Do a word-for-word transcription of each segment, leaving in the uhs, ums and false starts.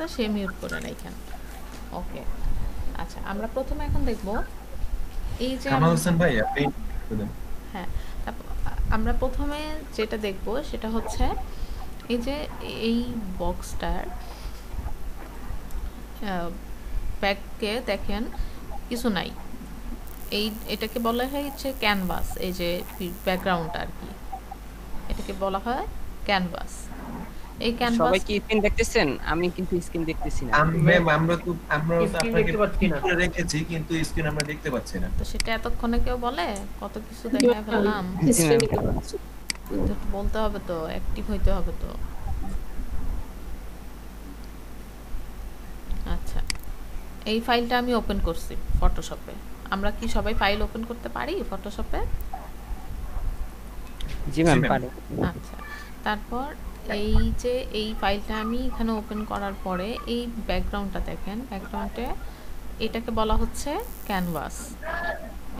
না সে মিউট করে রাখেন। ওকে আচ্ছা আমরা প্রথমে এখন দেখব এই যে কামাল হোসেন ভাই আপনি হ্যাঁ আমরা প্রথমে যেটা দেখব সেটা হচ্ছে এই যে এই বক্সটার ব্যাকে দেখেন কিছু নাই, এই এটাকে বলা হয় হচ্ছে ক্যানভাস, এই যে ব্যাকগ্রাউন্ড আর কি এটাকে বলা হয় ক্যানভাস। এই ক্যানভাস সবাই কি স্ক্রিন দেখতেছেন? আমি কিন্তু স্ক্রিন দেখতেছি না। আমরা আমরা তো আমরা তো আপনাকে পুরো রেখেছি কিন্তু স্ক্রিন আমরা দেখতে পাচ্ছি না। তো সেটা এতক্ষণে কেউ বলে কত কিছু দেখায় ফেললাম, স্ক্রিন দেখতে পাচ্ছি বলতে হবে তো অ্যাক্টিভ হইতে হবে তো। আচ্ছা এই ফাইলটা আমি ওপেন করছি ফটোশপে। আমরা কি সবাই ফাইল ওপেন করতে পারি ফটোশপে? জি ম্যাম পারি। আচ্ছা তারপর এই যে এই ফাইলটা আমি এখানে ওপেন করার পরে এই ব্যাকগ্রাউন্ডটা দেখেন, ব্যাকগ্রাউন্ডে এটাকে বলা হচ্ছে ক্যানভাস।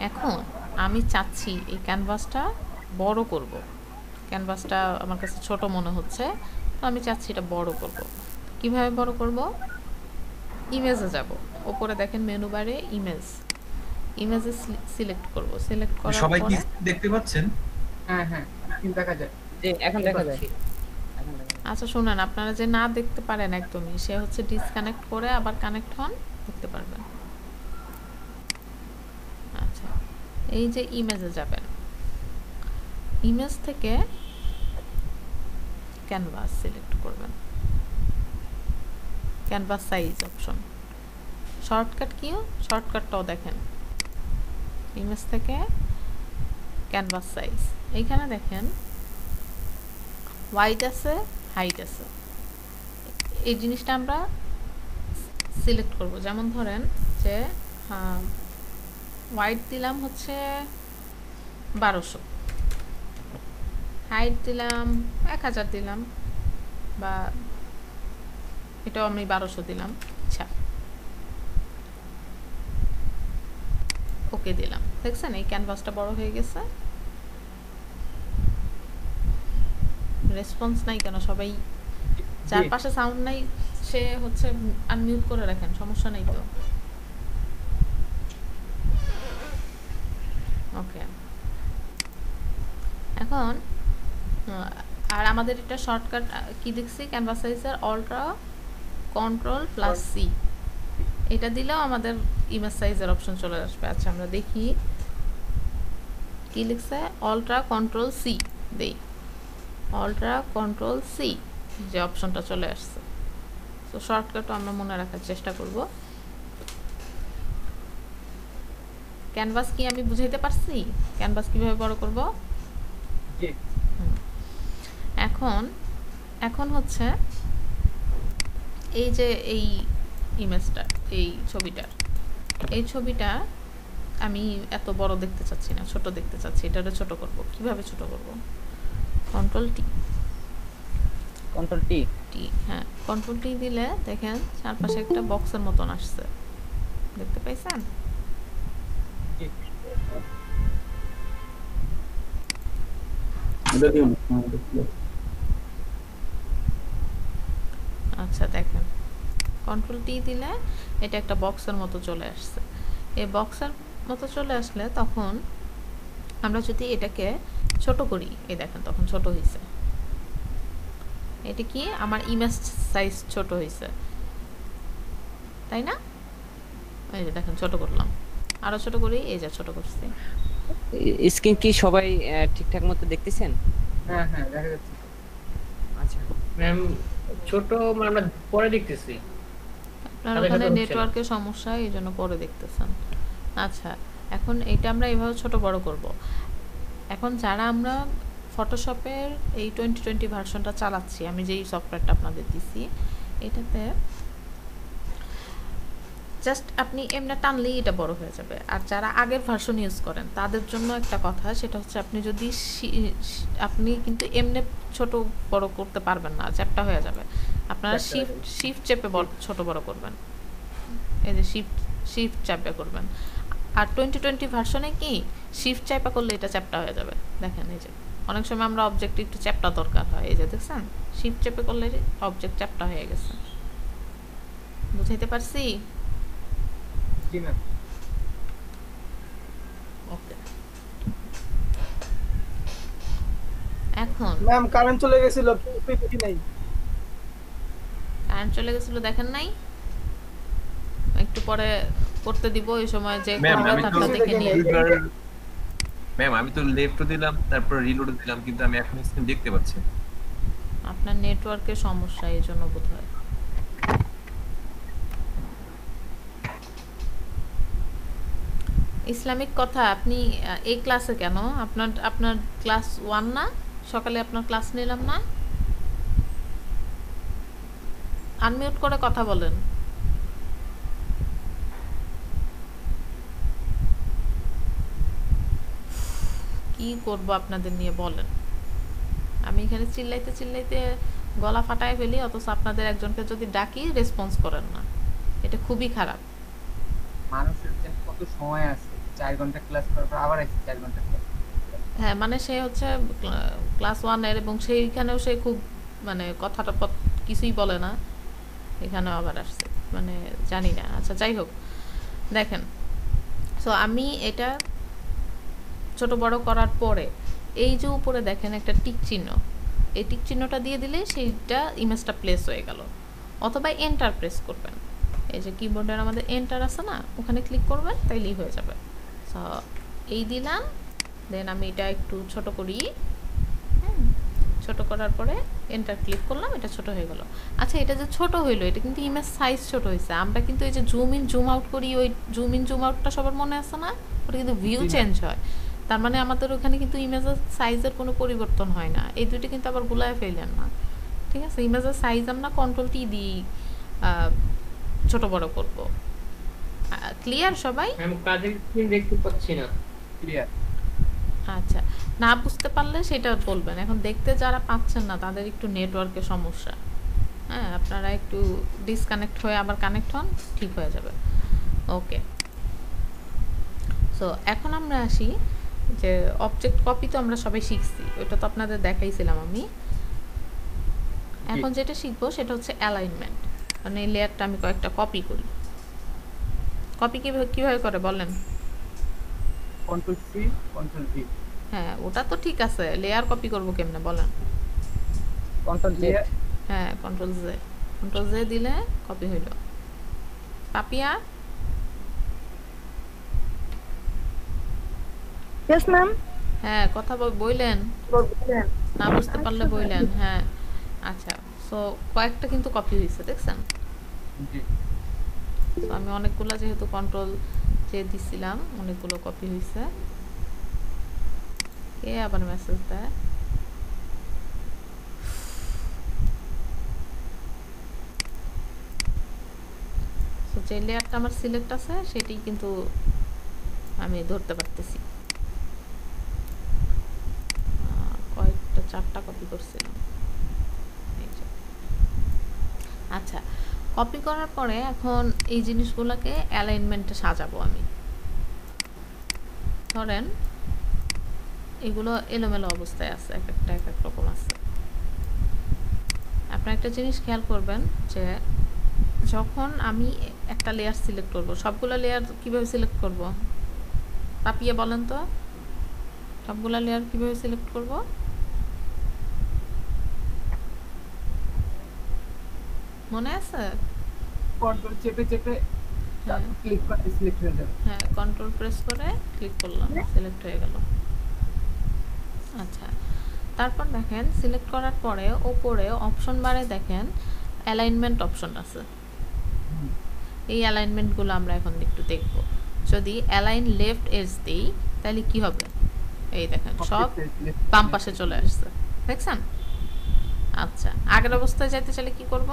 এখন আমি চাচ্ছি এই ক্যানভাসটা বড় করব, ক্যানভাসটা আমার কাছে ছোট মনে হচ্ছে তো আমি চাচ্ছি এটা বড় করব। কিভাবে বড় করব? ইমেজে যাব, উপরে দেখেন মেনু বারে ইমেজ, ইমেজে সিলেক্ট করব, সিলেক্ট করার পরে সবাই কি দেখতে পাচ্ছেন? হ্যাঁ হ্যাঁ স্ক্রিন দেখা যায়, এই এখন দেখা যায়। আচ্ছা শুনুন আপনারা যে না দেখতে পারেন একদমই সে হচ্ছে ডিসকানেক্ট করে আবার কানেক্ট হন, দেখতে পারবেন। আচ্ছা এই যে ইমেজে যাবেন, ইমেজ থেকে ক্যানভাস সিলেক্ট করবেন, ক্যানভাস সাইজ অপশন শর্টকাট কিও, শর্টকাটটাও দেখেন ইমেজ থেকে ক্যানভাস সাইজ। এইখানে দেখেন ওয়াইড আছে হাইট আছে, এই জিনিসটা আমরা সিলেক্ট করব। যেমন ধরেন যে ওয়াইড দিলাম হচ্ছে বারোশো, হাইট দিলাম এক হাজার দিলাম বা এটাও আমি বারোশো দিলাম। আচ্ছা ওকে দিলাম, দেখছেন এই ক্যানভাসটা বড় হয়ে গেছে। রেসপন্স নাই কেন? সবাই যার পাশে সাউন্ড নাই সে হচ্ছে আনমিউট করে রাখেন, সমস্যা নাই তো। ওকে এখন আর আমাদের এটা শর্টকাট কি দেখছি ক্যানভাস সাইজের অল্ট্রা কন্ট্রোল প্লাস সি, এটা দিলেও আমাদের ইমেজ সাইজের অপশন চলে আসবে। আচ্ছা আমরা দেখি কি লিখছে, অল্ট্রা কন্ট্রোল সি দেই, অল্ট্রা কন্ট্রোল সি যে অপশনটা চলে আসছে। তো শর্টকাটও আমরা মনে রাখার চেষ্টা করব। ক্যানভাস কি আমি বুঝাইতে পারছি ক্যানভাস কিভাবে বড় করব? এখন এখন হচ্ছে এই যে এই ইমেজটা এই ছবিটার এই ছবিটা আমি এত বড় দেখতে চাচ্ছি না, ছোট দেখতে চাচ্ছি, এটারে ছোট করব। কিভাবে ছোট করব? কন্ট্রোল টি, কন্ট্রোল টি টি হ্যাঁ কন্ট্রোল টি দিলে দেখেন চারপাশে একটা বক্সের মতন আসছে, দেখতে পাইছেন? আচ্ছা দেখেন কন্ট্রোল টি দিলে এটা একটা বক্সের মতো চলে আসছে। এই বক্সের মতো চলে আসলে তখন আমরা যদি এটাকে ছোট করি, এই দেখেন তখন ছোট হয়েছে। এটা কি আমার ইমেজ সাইজ ছোট হয়েছে তাই না? এই যে দেখেন ছোট করলাম, আরো ছোট করি, এই যে ছোট করছি। স্ক্রিন কি সবাই ঠিকঠাক মতো দেখতেছেন? হ্যাঁ হ্যাঁ দেখা যাচ্ছে। আচ্ছা ম্যাম ছোট মানে আমরা পরে দেখতেছি, আপনার ওখানে নেটওয়ার্কের সমস্যা এইজন্য পরে দেখতেছেন। আচ্ছা এখন এটা আমরা এইভাবে ছোট বড় করব। এখন যারা আমরা ফটোশপের এই টোয়েন্টি টোয়েন্টি ভার্সনটা চালাচ্ছি, আমি যেই সফটওয়্যারটা আপনাদের দিচ্ছি এটাতে জাস্ট আপনি এমনি টানলেই এটা বড় হয়ে যাবে। আর যারা আগের ভার্সন ইউজ করেন তাদের জন্য একটা কথা, সেটা হচ্ছে আপনি যদি আপনি কিন্তু এমনি ছোট বড় করতে পারবেন না, চ্যাপ্টা হয়ে যাবে। আপনারা শিফট শিফট চেপে ছোট বড় করবেন, এই যে শিফট শিফট চেপে করবেন। আর টোয়েন্টি টোয়েন্টি ভার্সনে কি শিফট চেপা করলে এটা চ্যাপ্টা হয়ে যাবে। দেখেন এই যে অনেক সময় আমরা অবজেক্ট একটু চ্যাপ্টা দরকার হয়, এই যে দেখছেন শিফট চেপে করলে অবজেক্ট চ্যাপ্টা হয়ে গেছে। বুঝাইতে পারছি? জি ম্যাম। ওকে, এখন ম্যাম কারেন্ট চলে গেছিল, কি দেখি নাই? কারেন্ট চলে গেছিল দেখেন নাই? একটু পরে করতে দিব এই সময় যে কথা দেখে নিয়ে। ম্যাম আমি তো লেফট টু দিলাম, তারপর রিলোড দিলাম, কিন্তু আমি এখন স্ক্রিন দেখতে পাচ্ছি। আপনার নেটওয়ার্কের সমস্যা এইজন্য বোধহয়। ইসলামিক কথা আপনি এই ক্লাসে কেন? আপনার আপনার ক্লাস ওয়ান না? সকালে আপনার ক্লাস নিলাম না? আনমিউট করে কথা বলেন। কি করব আপনাদের নিয়ে বলেন? আমি এখানে চিল্লাইতে চিল্লাইতে গলা ফাটায় ফেলি, অথচ আপনাদের একজনকে যদি ডাকি রেসপন্স করেন না, এটা খুবই খারাপ। মানুষের কত সময় আছে? চার ঘন্টা ক্লাস করার পর আবার আসে চার ঘন্টা ক্লাস। হ্যাঁ, মানে সে হচ্ছে ক্লাস ওয়ান এর, এবং সেইখানেও সে খুব মানে কথাটা কিছুই বলে না, এখানেও আবার আসছে, মানে জানি না। আচ্ছা যাই হোক, দেখেন সো আমি এটা ছোট বড় করার পরে এই যে উপরে দেখেন একটা টিক চিহ্ন, এই টিক চিহ্নটা দিয়ে দিলে সেইটা ইমেজটা প্লেস হয়ে গেল। অথবা এন্টার প্রেস করবেন, এই যে কিবোর্ডের আমাদের এন্টার আছে না, ওখানে ক্লিক করবেন, তাইলেই হয়ে যাবে। সো এই দিলাম, দেন আমি এটা একটু ছোট করি। হ্যাঁ, ছোট করার পরে এন্টার ক্লিক করলাম, এটা ছোট হয়ে গেল। আচ্ছা এটা যে ছোট হইলো, এটা কিন্তু ইমেজ সাইজ ছোট হয়েছে। আমরা কিন্তু এই যে জুম ইন জুম আউট করি, ওই জুম ইন জুম আউটটা সবার মনে আছে না? ওটা কিন্তু ভিউ চেঞ্জ হয়, তার মানে আমাদের ওখানে কিন্তু ইমেজের সাইজের কোনো পরিবর্তন হয় না। এই দুইটা কিন্তু আবার গুলায় ফেললেন না, ঠিক আছে? ইমেজের সাইজ আমরা কন্ট্রোল টি দিই ছোট বড় করব। ক্লিয়ার সবাই? আমি কাজের স্ক্রিন দেখতে পাচ্ছি না। ক্লিয়ার? আচ্ছা, না বুঝতে পারলে সেটা বলবেন। এখন দেখতে যারা পাচ্ছেন না তাদের একটু নেটওয়ার্কের সমস্যা। হ্যাঁ, আপনারা একটু ডিসকানেক্ট হয়ে আবার কানেক্ট হন, ঠিক হয়ে যাবে। ওকে, সো এখন আমরা আসি যে অবজেক্ট কপি তো আমরা সবাই শিখছি, ওটা তো আপনাদের দেখাইছিলাম আমি। এখন যেটা শিখবো সেটা হচ্ছে অ্যালাইনমেন্ট, মানে এই লেয়ারটা আমি কয়েকটা কপি করি। কপি কিভাবে করে বলেন? Control C control V. হ্যাঁ ওটা তো ঠিক আছে, লেয়ার কপি করব কেমনে বলেন? Control J. হ্যাঁ কন্ট্রোল জে, কন্ট্রোল জে দিলে কপি হলো। পাপিয়া? Yes ma'am. হ্যাঁ কথা বলেন, না বুঝতে পারলে বলেন। হ্যাঁ আচ্ছা, সো কয়েকটা কিন্তু কপি হয়েছে দেখছেন? তো আমি অনেকগুলো, যেহেতু কন্ট্রোল যে দিছিলাম, অনেকগুলো কপি হয়েছে। কে আবার মেসেজ দেয়? সো যে লেয়ারটা আমার সিলেক্ট আছে সেটাই কিন্তু আমি ধরতে পারতেছি। চারটা কপি করছিলাম। আচ্ছা, কপি করার পরে এখন এই জিনিসগুলোকে অ্যালাইনমেন্টে সাজাবো আমি। ধরেন এগুলো এলোমেলো অবস্থায় আছে, এক একটা এক এক রকম আছে। আপনারা একটা জিনিস খেয়াল করবেন যে যখন আমি একটা লেয়ার সিলেক্ট করব, সবগুলো লেয়ার কিভাবে সিলেক্ট করব? পাপিয়া বলেন তো, সবগুলো লেয়ার কিভাবে সিলেক্ট করব? মনে আছে? কন্ট্রোল চেপে চেপে ক্লিক করে সিলেক্ট হয়ে যাবে। হ্যাঁ কন্ট্রোল প্রেস করে ক্লিক করলাম, সিলেক্ট হয়ে গেল। আচ্ছা, তারপর দেখেন সিলেক্ট করার পরে উপরে অপশন বারে দেখেন অ্যালাইনমেন্ট অপশন আছে। এই অ্যালাইনমেন্টগুলো আমরা এখন একটু দেখব। যদি অ্যালাইন লেফট এজ দিই তাহলে কি হবে? এই দেখেন সব বাম পাশে চলে আসছে, দেখছেন? আচ্ছা, আগের অবস্থায় যাইতে চাইলে কি করব?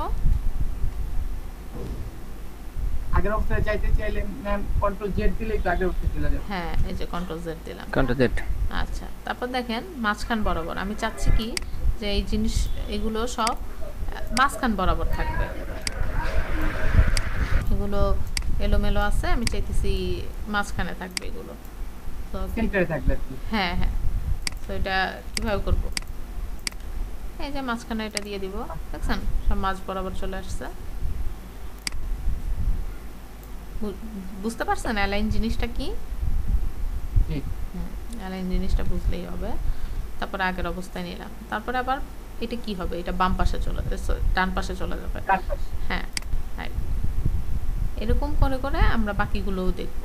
আগের অবস্থায় যাইতে চাইলে ম্যাম কন্ট্রোল জেড দিলে আগের অবস্থায় চলে যাবে। হ্যাঁ এই যে কন্ট্রোল জেড দিলাম, কন্ট্রোল জেড। আচ্ছা, তারপর দেখেন মাঝখান বরাবর আমি চাচ্ছি কি যে এই জিনিস এগুলো সব মাঝখান বরাবর থাকবে। এগুলো এলোমেলো আছে, আমি চাইতেছি মাঝখানে থাকবে এগুলো, তো সেন্টারে থাকবে। হ্যাঁ হ্যাঁ, তো এটা কিভাবে করব? এই যে মাঝখানে এটা দিয়ে দিব, দেখছেন সব মাঝ বরাবর চলে আসছে। বু- বুঝতে পারছেন অ্যালাইন জিনিসটা কি? জি হুম, অ্যালাইন জিনিসটা বুঝলেই হবে। তারপর আগের অবস্থায় নিলাম, তারপরে আবার এটা কি হবে, এটা বাম পাশে চলে যাবে, sorry, ডান পাশে চলে যাবে। ডান পাশে। হ্যাঁ right. এরকম করে করে আমরা বাকিগুলোও দেখব।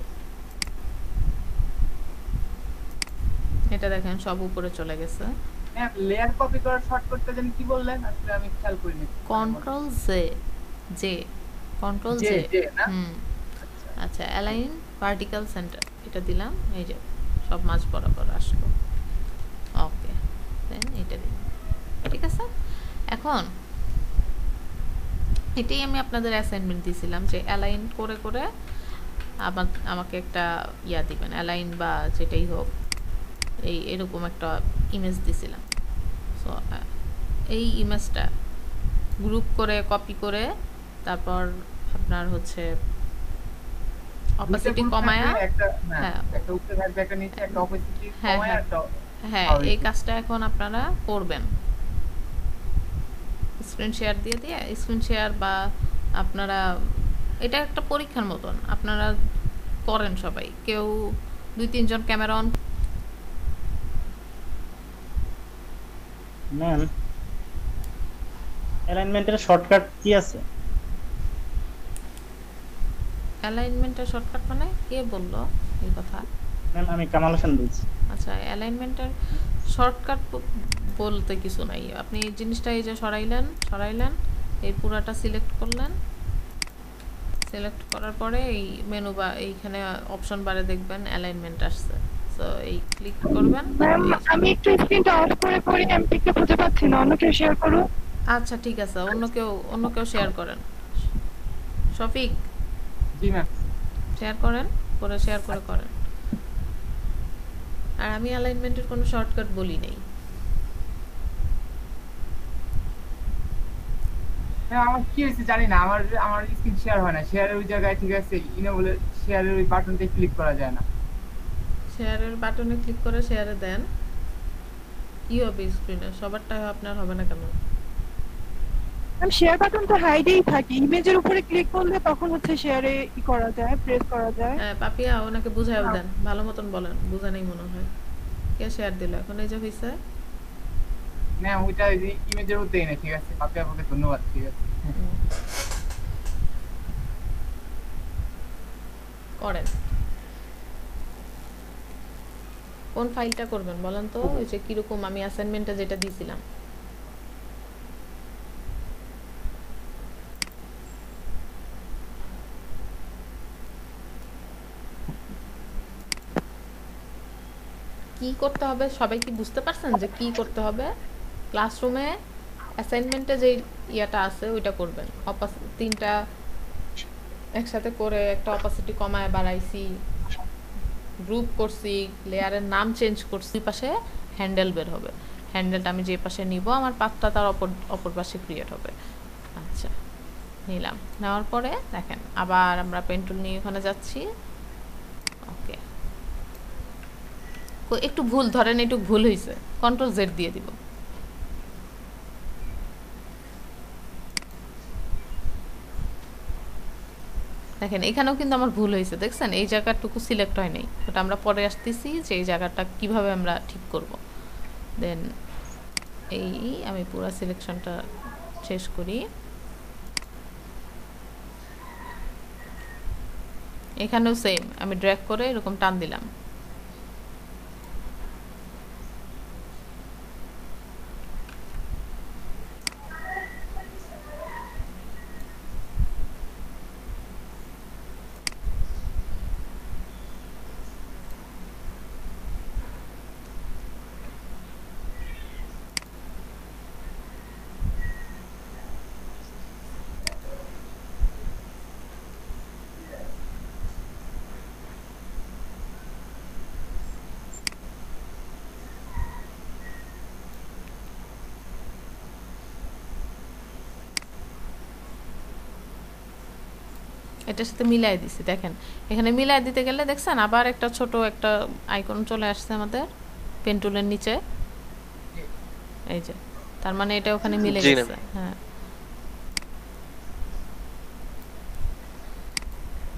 এটা দেখেন সব উপরে চলে গেছে। ম্যাম লেয়ার কপি করার শর্টকাট যেন কি বললেন? আসলে আমি খেয়াল করিনি মানে বলেন। Control J, J control J J J না? হুম আচ্ছা আচ্ছা, অ্যালাইন ভার্টিক্যাল সেন্টার এটা দিলাম, এই যে সব মাছ বরাবর আসলো। ওকে দেন এটা দিলাম, ঠিক আছে। এখন এটাই আমি আপনাদের অ্যাসাইনমেন্ট দিয়েছিলাম যে অ্যালাইন করে করে আমার আমাকে একটা ইয়া দিবেন, অ্যালাইন বা যেটাই হোক, এই এরকম একটা ইমেজ দিছিলাম। সো এই ইমেজটা গ্রুপ করে কপি করে তারপর আপনার হচ্ছে দুইটা অপাসিটি গ্রুপ থাকবে, কমায়া, একটা না হ্যাঁ একটা উপরে থাকবে, একটা নিচে, একটা অপোজিট হ্যাঁ কমায়, হ্যাঁ একটা হ্যাঁ এই স্বাভাবিক। কাজটা এখন আপনারা করবেন। স্ক্রিন শেয়ার দিয়ে দিয়ে স্ক্রিন শেয়ার বা আপনারা এটা একটা পরীক্ষার মতন আপনারা করেন সবাই, কেউ দুই তিনজন ক্যামেরা অন। ম্যাম অ্যালাইনমেন্টের শর্টকাট কি আছে? অ্যালাইনমেন্টের শর্টকাট মানে কে বললো এই কথা? ম্যাম আমি কামাল হোসেন বলছি। আচ্ছা, অ্যালাইনমেন্টের শর্টকাট বলতে কিছু নাই। আপনি এই জিনিসটা এই যে সরাইলেন, সরাইলেন এই পুরাটা সিলেক্ট করলেন, সিলেক্ট করার পরে এই মেনু বা এইখানে অপশন বারে দেখবেন অ্যালাইনমেন্ট আসছে, তো এই ক্লিক করবেন। ম্যাম এই আমি একটু স্ক্রিনটা অফ করে করি, আমি পিকটা খুঁজে পাচ্ছি না, অন্য কেউ শেয়ার করুন। আচ্ছা ঠিক আছে, অন্য কেউ অন্য কেউ শেয়ার করেন। শফিক জি ম্যাম শেয়ার করেন, করে শেয়ার করে আচ্ছা করেন। আর আমি অ্যালাইনমেন্টের কোনো শর্টকাট বলি নাই। হ্যাঁ, আমার কি হয়েছে জানি না, আমার আমার স্ক্রিন শেয়ার হয় না, শেয়ারের ওই জায়গায় ঠিক আছে ইনেবল, শেয়ারের ওই বাটনতে ক্লিক করা যায় না। শেয়ারের বাটনে ক্লিক করে শেয়ারে দেন, কি হবে স্ক্রিনে? সবারটা আপনার হবে না কেন? ম্যাম শেয়ার বাটন তো হাইডেই থাকে, ইমেজের উপরে ক্লিক করলে তখন হচ্ছে শেয়ারে ই করা যায়, প্রেস করা যায়। হ্যাঁ পাপিয়া, ওনাকে বুঝাইও দেন, ভালো মতন বলেন, বুঝা নেই মনে হয়। কে শেয়ার দিল এখন? এই যে হয়েছে। ম্যাম ওইটা ইমেজের মধ্যেই না, ঠিক আছে আপনি আপনাকে ধন্যবাদ, ঠিক আছে হুম, করেন। কোন ফাইলটা করবেন বলেন তো? ওই যে কিরকম আমি অ্যাসাইনমেন্টটা যেটা দিয়েছিলাম। কি করতে হবে সবাই কি বুঝতে পারছেন যে কি করতে হবে? ক্লাসরুমে অ্যাসাইনমেন্টে যে ইয়াটা আছে ওইটা করবেন। অপাস তিনটা একসাথে করে একটা অপাসিটি কমায় বাড়াইছি, গ্রুপ করছি, লেয়ারের নাম চেঞ্জ করছি, পাশে হ্যান্ডেল বের হবে, হ্যান্ডেলটা আমি যে পাশে নিব আমার পাতটা তার অপর অপর পাশে ক্রিয়েট হবে। আচ্ছা নিলাম, নেওয়ার পরে দেখেন আবার আমরা পেন্টুল নিয়ে ওখানে যাচ্ছি। ওকে, একটু ভুল ধরেন, একটু ভুল হয়েছে, কন্ট্রোল জেড দিয়ে দিব। দেখেন এখানেও কিন্তু আমার ভুল হয়েছে, দেখছেন এই জায়গাটুকু সিলেক্ট হয় নাই, ওটা আমরা পরে আসতেছি যে এই জায়গাটা কিভাবে আমরা ঠিক করব। দেন এই আমি পুরো সিলেকশনটা শেষ করি, এখানেও সেম আমি ড্র্যাগ করে এরকম টান দিলাম, এটার সাথে মিলাই দিছি। দেখেন এখানে মিলাই দিতে গেলে দেখছেন আবার একটা ছোট একটা আইকন চলে আসছে আমাদের পেন্টুলের নিচে, জি এই যে, তার মানে এটা ওখানে মিলে জি ম্যাম গেছে। হ্যাঁ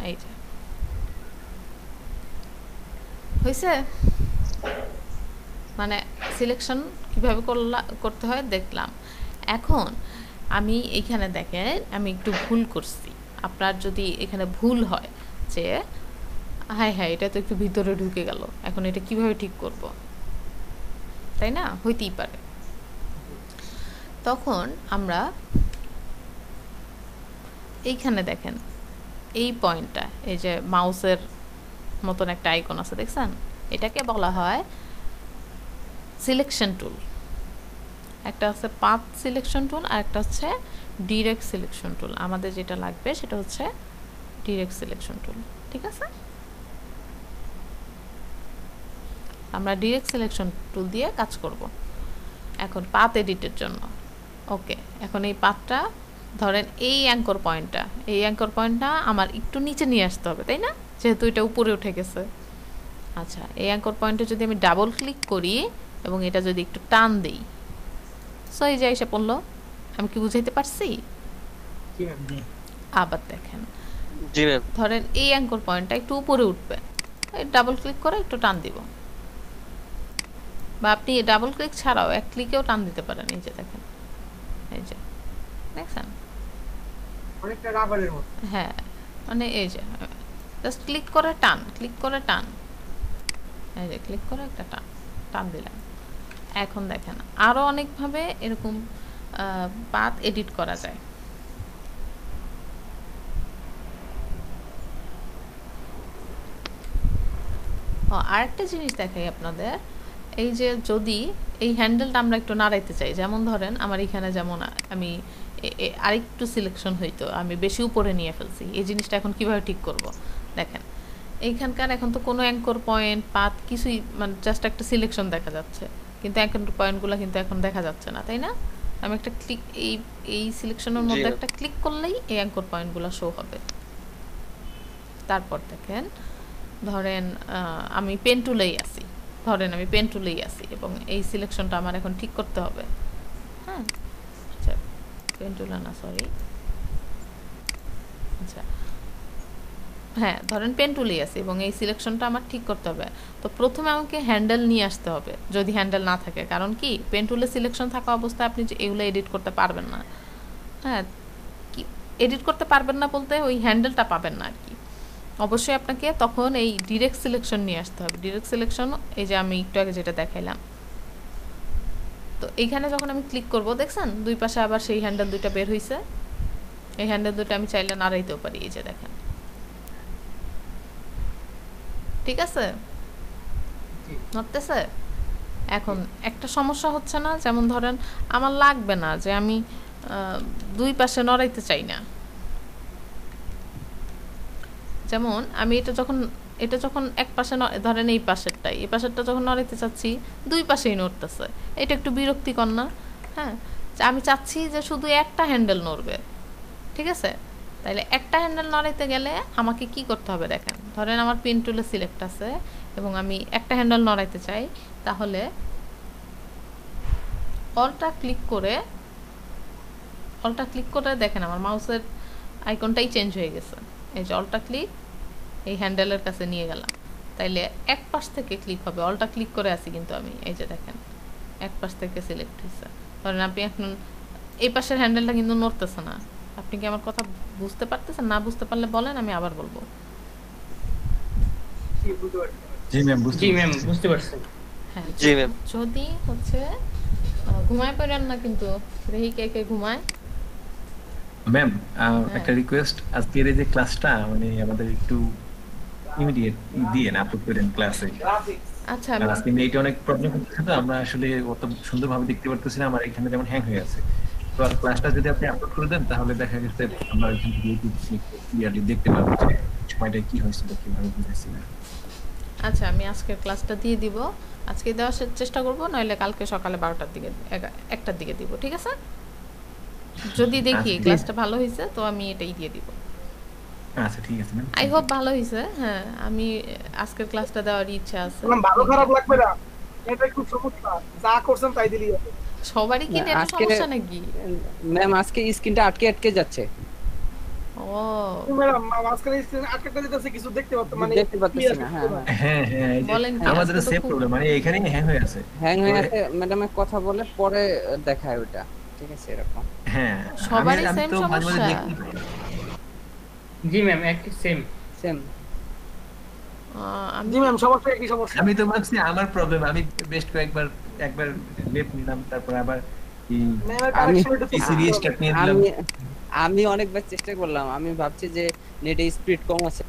এই যে হইছে মানে সিলেকশন কিভাবে করতে হয় দেখলাম এখন আমি এখানে দেখেন আমি একটু ভুল করছি আপনার যদি এখানে ভুল হয় যে হাই হাই এটা তো একটু ভিতরে ঢুকে গেল এখন এটা কিভাবে ঠিক করব তাই না হইতেই পারে তখন আমরা এইখানে দেখেন এই পয়েন্টটা এই যে মাউসের মতন একটা আইকন আছে দেখছেন এটাকে বলা হয় সিলেকশন টুল একটা আছে পাথ সিলেকশন টুল আর একটা হচ্ছে ডাইরেক্ট সিলেকশন টুল আমাদের যেটা লাগবে সেটা হচ্ছে ডাইরেক্ট সিলেকশন টুল ঠিক আছে আমরা ডাইরেক্ট সিলেকশন টুল দিয়ে কাজ করব এখন পাথ এডিটের জন্য ওকে এখন এই পাথটা ধরেন এই অ্যাঙ্কর পয়েন্টটা এই অ্যাঙ্কর পয়েন্টটা আমার একটু নিচে নিয়ে আসতে হবে তাই না যেহেতু এটা উপরে উঠে গেছে আচ্ছা এই অ্যাঙ্কর পয়েন্টে যদি আমি ডাবল ক্লিক করি এবং এটা যদি একটু টান দেই সো এই যে এসে পড়লো আমি কি বুঝাইতে পারছি আবার দেখেন ধরেন এই অ্যাঙ্কর পয়েন্টটা একটু উপরে উঠবে ডাবল ক্লিক করে একটু টান দিব বা আপনি ডাবল ক্লিক ছাড়াও এক ক্লিকেও টান দিতে পারেন এই যে দেখেন এই যে দেখছেন অনেকটা রাবারের মতো হ্যাঁ মানে এই যে জাস্ট ক্লিক করে টান ক্লিক করে টান এই যে ক্লিক করে একটা টান টান দিলাম এখন দেখেন আরো অনেকভাবে এরকম পাথ এডিট করা যায় ও আরেকটা জিনিস দেখাই আপনাদের এই যে যদি এই হ্যান্ডেলটা আমরা একটু নাড়াইতে চাই যেমন ধরেন আমার এখানে যেমন আমি আরেকটু সিলেকশন হইতো আমি বেশি উপরে নিয়ে ফেলছি এই জিনিসটা এখন কিভাবে ঠিক করব দেখেন এইখানকার এখন তো কোনো অ্যাঙ্কর পয়েন্ট পাথ কিছুই মানে জাস্ট একটা সিলেকশন দেখা যাচ্ছে কিন্তু অ্যাঙ্কর পয়েন্টগুলো কিন্তু এখন দেখা যাচ্ছে না তাই না আমি একটা ক্লিক এই এই সিলেকশনের মধ্যে একটা ক্লিক করলেই এই অ্যাঙ্কর পয়েন্টগুলো শো হবে তারপর দেখেন ধরেন আমি পেন টুলেই আছি ধরেন আমি পেন টুলেই আছি এবং এই সিলেকশনটা আমার এখন ঠিক করতে হবে হ্যাঁ আচ্ছা পেন টুলে না সরি আচ্ছা হ্যাঁ ধরেন পেন টুলেই আছে এবং এই সিলেকশনটা আমার ঠিক করতে হবে তো প্রথমে আমাকে হ্যান্ডেল নিয়ে আসতে হবে যদি হ্যান্ডেল না থাকে কারণ কি পেন টুলে সিলেকশন থাকা অবস্থায় আপনি এগুলো এডিট করতে পারবেন না হ্যাঁ কি এডিট করতে পারবেন না বলতে ওই হ্যান্ডেলটা পাবেন না আর কি অবশ্যই আপনাকে তখন এই ডাইরেক্ট সিলেকশন নিয়ে আসতে হবে ডাইরেক্ট সিলেকশন এই যে আমি একটু আগে যেটা দেখাইলাম তো এইখানে যখন আমি ক্লিক করব দেখছেন দুই পাশে আবার সেই হ্যান্ডেল দুইটা বের হইছে এই হ্যান্ডেল দুটো আমি চাইলে নাড়াইতেও পারি এই যে দেখেন ঠিক আছে নড়তেছে এখন একটা সমস্যা হচ্ছে না যেমন ধরেন আমার লাগবে না যে আমি দুই পাশে নড়াইতে চাই না যেমন আমি এটা যখন এটা যখন এক পাশে ধরেন এই পাশেরটাই এই পাশেরটা যখন নড়াইতে চাচ্ছি দুই পাশেই নড়তেছে এটা একটু বিরক্তিকর না হ্যাঁ আমি চাচ্ছি যে শুধু একটা হ্যান্ডেল নড়বে ঠিক আছে তাহলে একটা হ্যান্ডেল নড়াইতে গেলে আমাকে কি করতে হবে দেখেন ধরেন আমার পেন টুলে সিলেক্ট আছে এবং আমি একটা হ্যান্ডেল নড়াইতে চাই তাহলে অলটা ক্লিক করে অলটা ক্লিক করে দেখেন আমার মাউসের আইকনটাই চেঞ্জ হয়ে গেছে এই যে অলটা ক্লিক এই হ্যান্ডেলের কাছে নিয়ে গেলাম তাইলে এক পাশ থেকে ক্লিক হবে অলটা ক্লিক করে আছি কিন্তু আমি এই যে দেখেন এক পাশ থেকে সিলেক্ট হয়েছে ধরেন আপনি এখন এই পাশের হ্যান্ডেলটা কিন্তু নড়তেছে না আপনি কি আমার কথা বুঝতে পারতেছেন না বুঝতে পারলে বলেন আমি আবার বলবো জি ম্যাম বুঝতে ম্যাম বুঝতে পারছেন হ্যাঁ জি ম্যাম যদি হচ্ছে ঘুমায় পড়েন না কিন্তু রেহি কে কে ঘুমায় ম্যাম একটা রিকোয়েস্ট আজকের এই যে ক্লাসটা মানে আমাদের একটু ইমিডিয়েট দিয়েন আপলোড করেন ক্লাসে আচ্ছা আজকে নেট অনেক প্রবলেম হচ্ছে তো আমরা আসলে অত সুন্দরভাবে দেখতে পারতেছি না আমার এখানে যেমন হ্যাং হয়ে আছে তো ক্লাসটা যদি আপনি আপলোড করে দেন তাহলে দেখা যাচ্ছে আমরা এখান থেকে ইউটিউবে ক্লিয়ারলি দেখতে পাবো যে সময়টা কি হয়েছিল কিভাবে বুঝাইছি না আচ্ছা আমি আজকের ক্লাসটা দিয়ে দিব আজকে দেওয়ার চেষ্টা করব নইলে কালকে সকালে বারোটার দিকে একটার দিকে দিব ঠিক আছে যদি দেখি ক্লাসটা ভালো হয়েছে তো আমি এটাই দিয়ে দিব আচ্ছা ঠিক আছে ম্যাম আই হোপ ভালো হয়েছে হ্যাঁ আমি আজকের ক্লাসটা দেওয়ার ইচ্ছা আছে ভালো খারাপ লাগবে না এটা খুব সমস্যা যা করছেন তাই দিলেই হবে সবারই কি নেট সমস্যা নাকি ম্যাম আজকে স্ক্রিনটা আটকে আটকে যাচ্ছে ও ও ম্যাডাম মাস্কারে স্ক্রিন আটকে দিতেছে কিছু দেখতে পাচ্ছ মানে দেখতে পাচ্ছেন না। হ্যাঁ হ্যাঁ এই যে আমাদের সেম প্রবলেম মানে এখানেই হ্যাং হয়ে আছে হ্যাং হয়ে আছে ম্যাডাম এক কথা বলে পরে দেখায় ওটা ঠিক আছে এরকম। হ্যাঁ সবারই সেম সমস্যা জি ম্যাম একই সেম সেম জি ম্যাম সবার একই সমস্যা। আমি তো মাস্কি আমার প্রবলেম আমি বেস্ট কয়েকবার একবার লেপ নিলাম তারপর আবার আমি সিরিয়াসটা নিয়ে নিলাম। আমি অনেকবার চেষ্টা করলাম আমি ভাবছি যে নেটে স্পিড কম আছে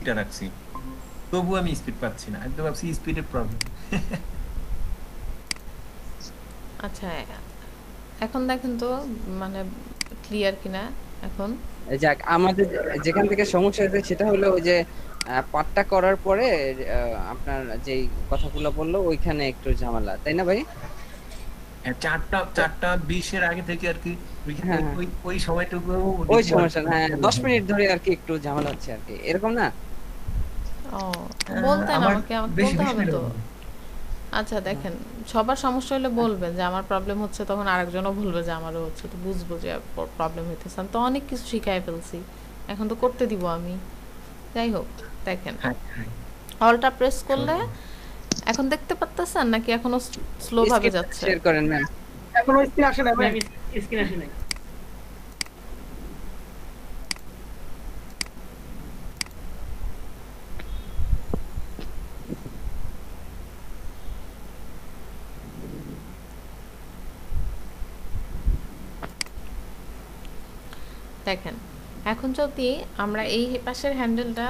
এটা রাখছি তবু আমি স্পিড পাচ্ছি না একদম ভাবছি স্পিডের প্রবলেম। আচ্ছা এখন দেখেন তো মানে ক্লিয়ার কিনা এখন যাক আমাদের যেখান থেকে সমস্যা হয়েছে সেটা হলো ওই যে পাঠটা করার পরে আপনার যে কথাগুলো বললো ওইখানে একটু ঝামেলা তাই না ভাই। হ্যাঁ চারটা চারটা বিশ এর আগে থেকে আর কি ওই ওই সময়টুকু ওই সমস্যা না দশ মিনিট ধরে আর কি একটু ঝামেলা হচ্ছে আর কি এরকম না। ও বলতে না আমাকে আমাকে বলতে হবে তো। আচ্ছা দেখেন সবার সমস্যা হলে বলবেন যে আমার প্রবলেম হচ্ছে তখন আরেকজনও বলবে যে আমারও হচ্ছে তো বুঝবো যে প্রবলেম হইতেছে তো অনেক কিছু শিখাই ফেলছি এখন তো করতে দিব আমি। যাই হোক দেখেন অলটা প্রেস করলে এখন দেখতে পাচ্ছেন নাকি এখনো স্লো ভাবে যাচ্ছে। শেয়ার করেন ম্যাম এখনো স্ক্রিন আসে না ম্যাম স্ক্রিন আসে না। দেখেন এখন যদি আমরা এই পাশের হ্যান্ডেলটা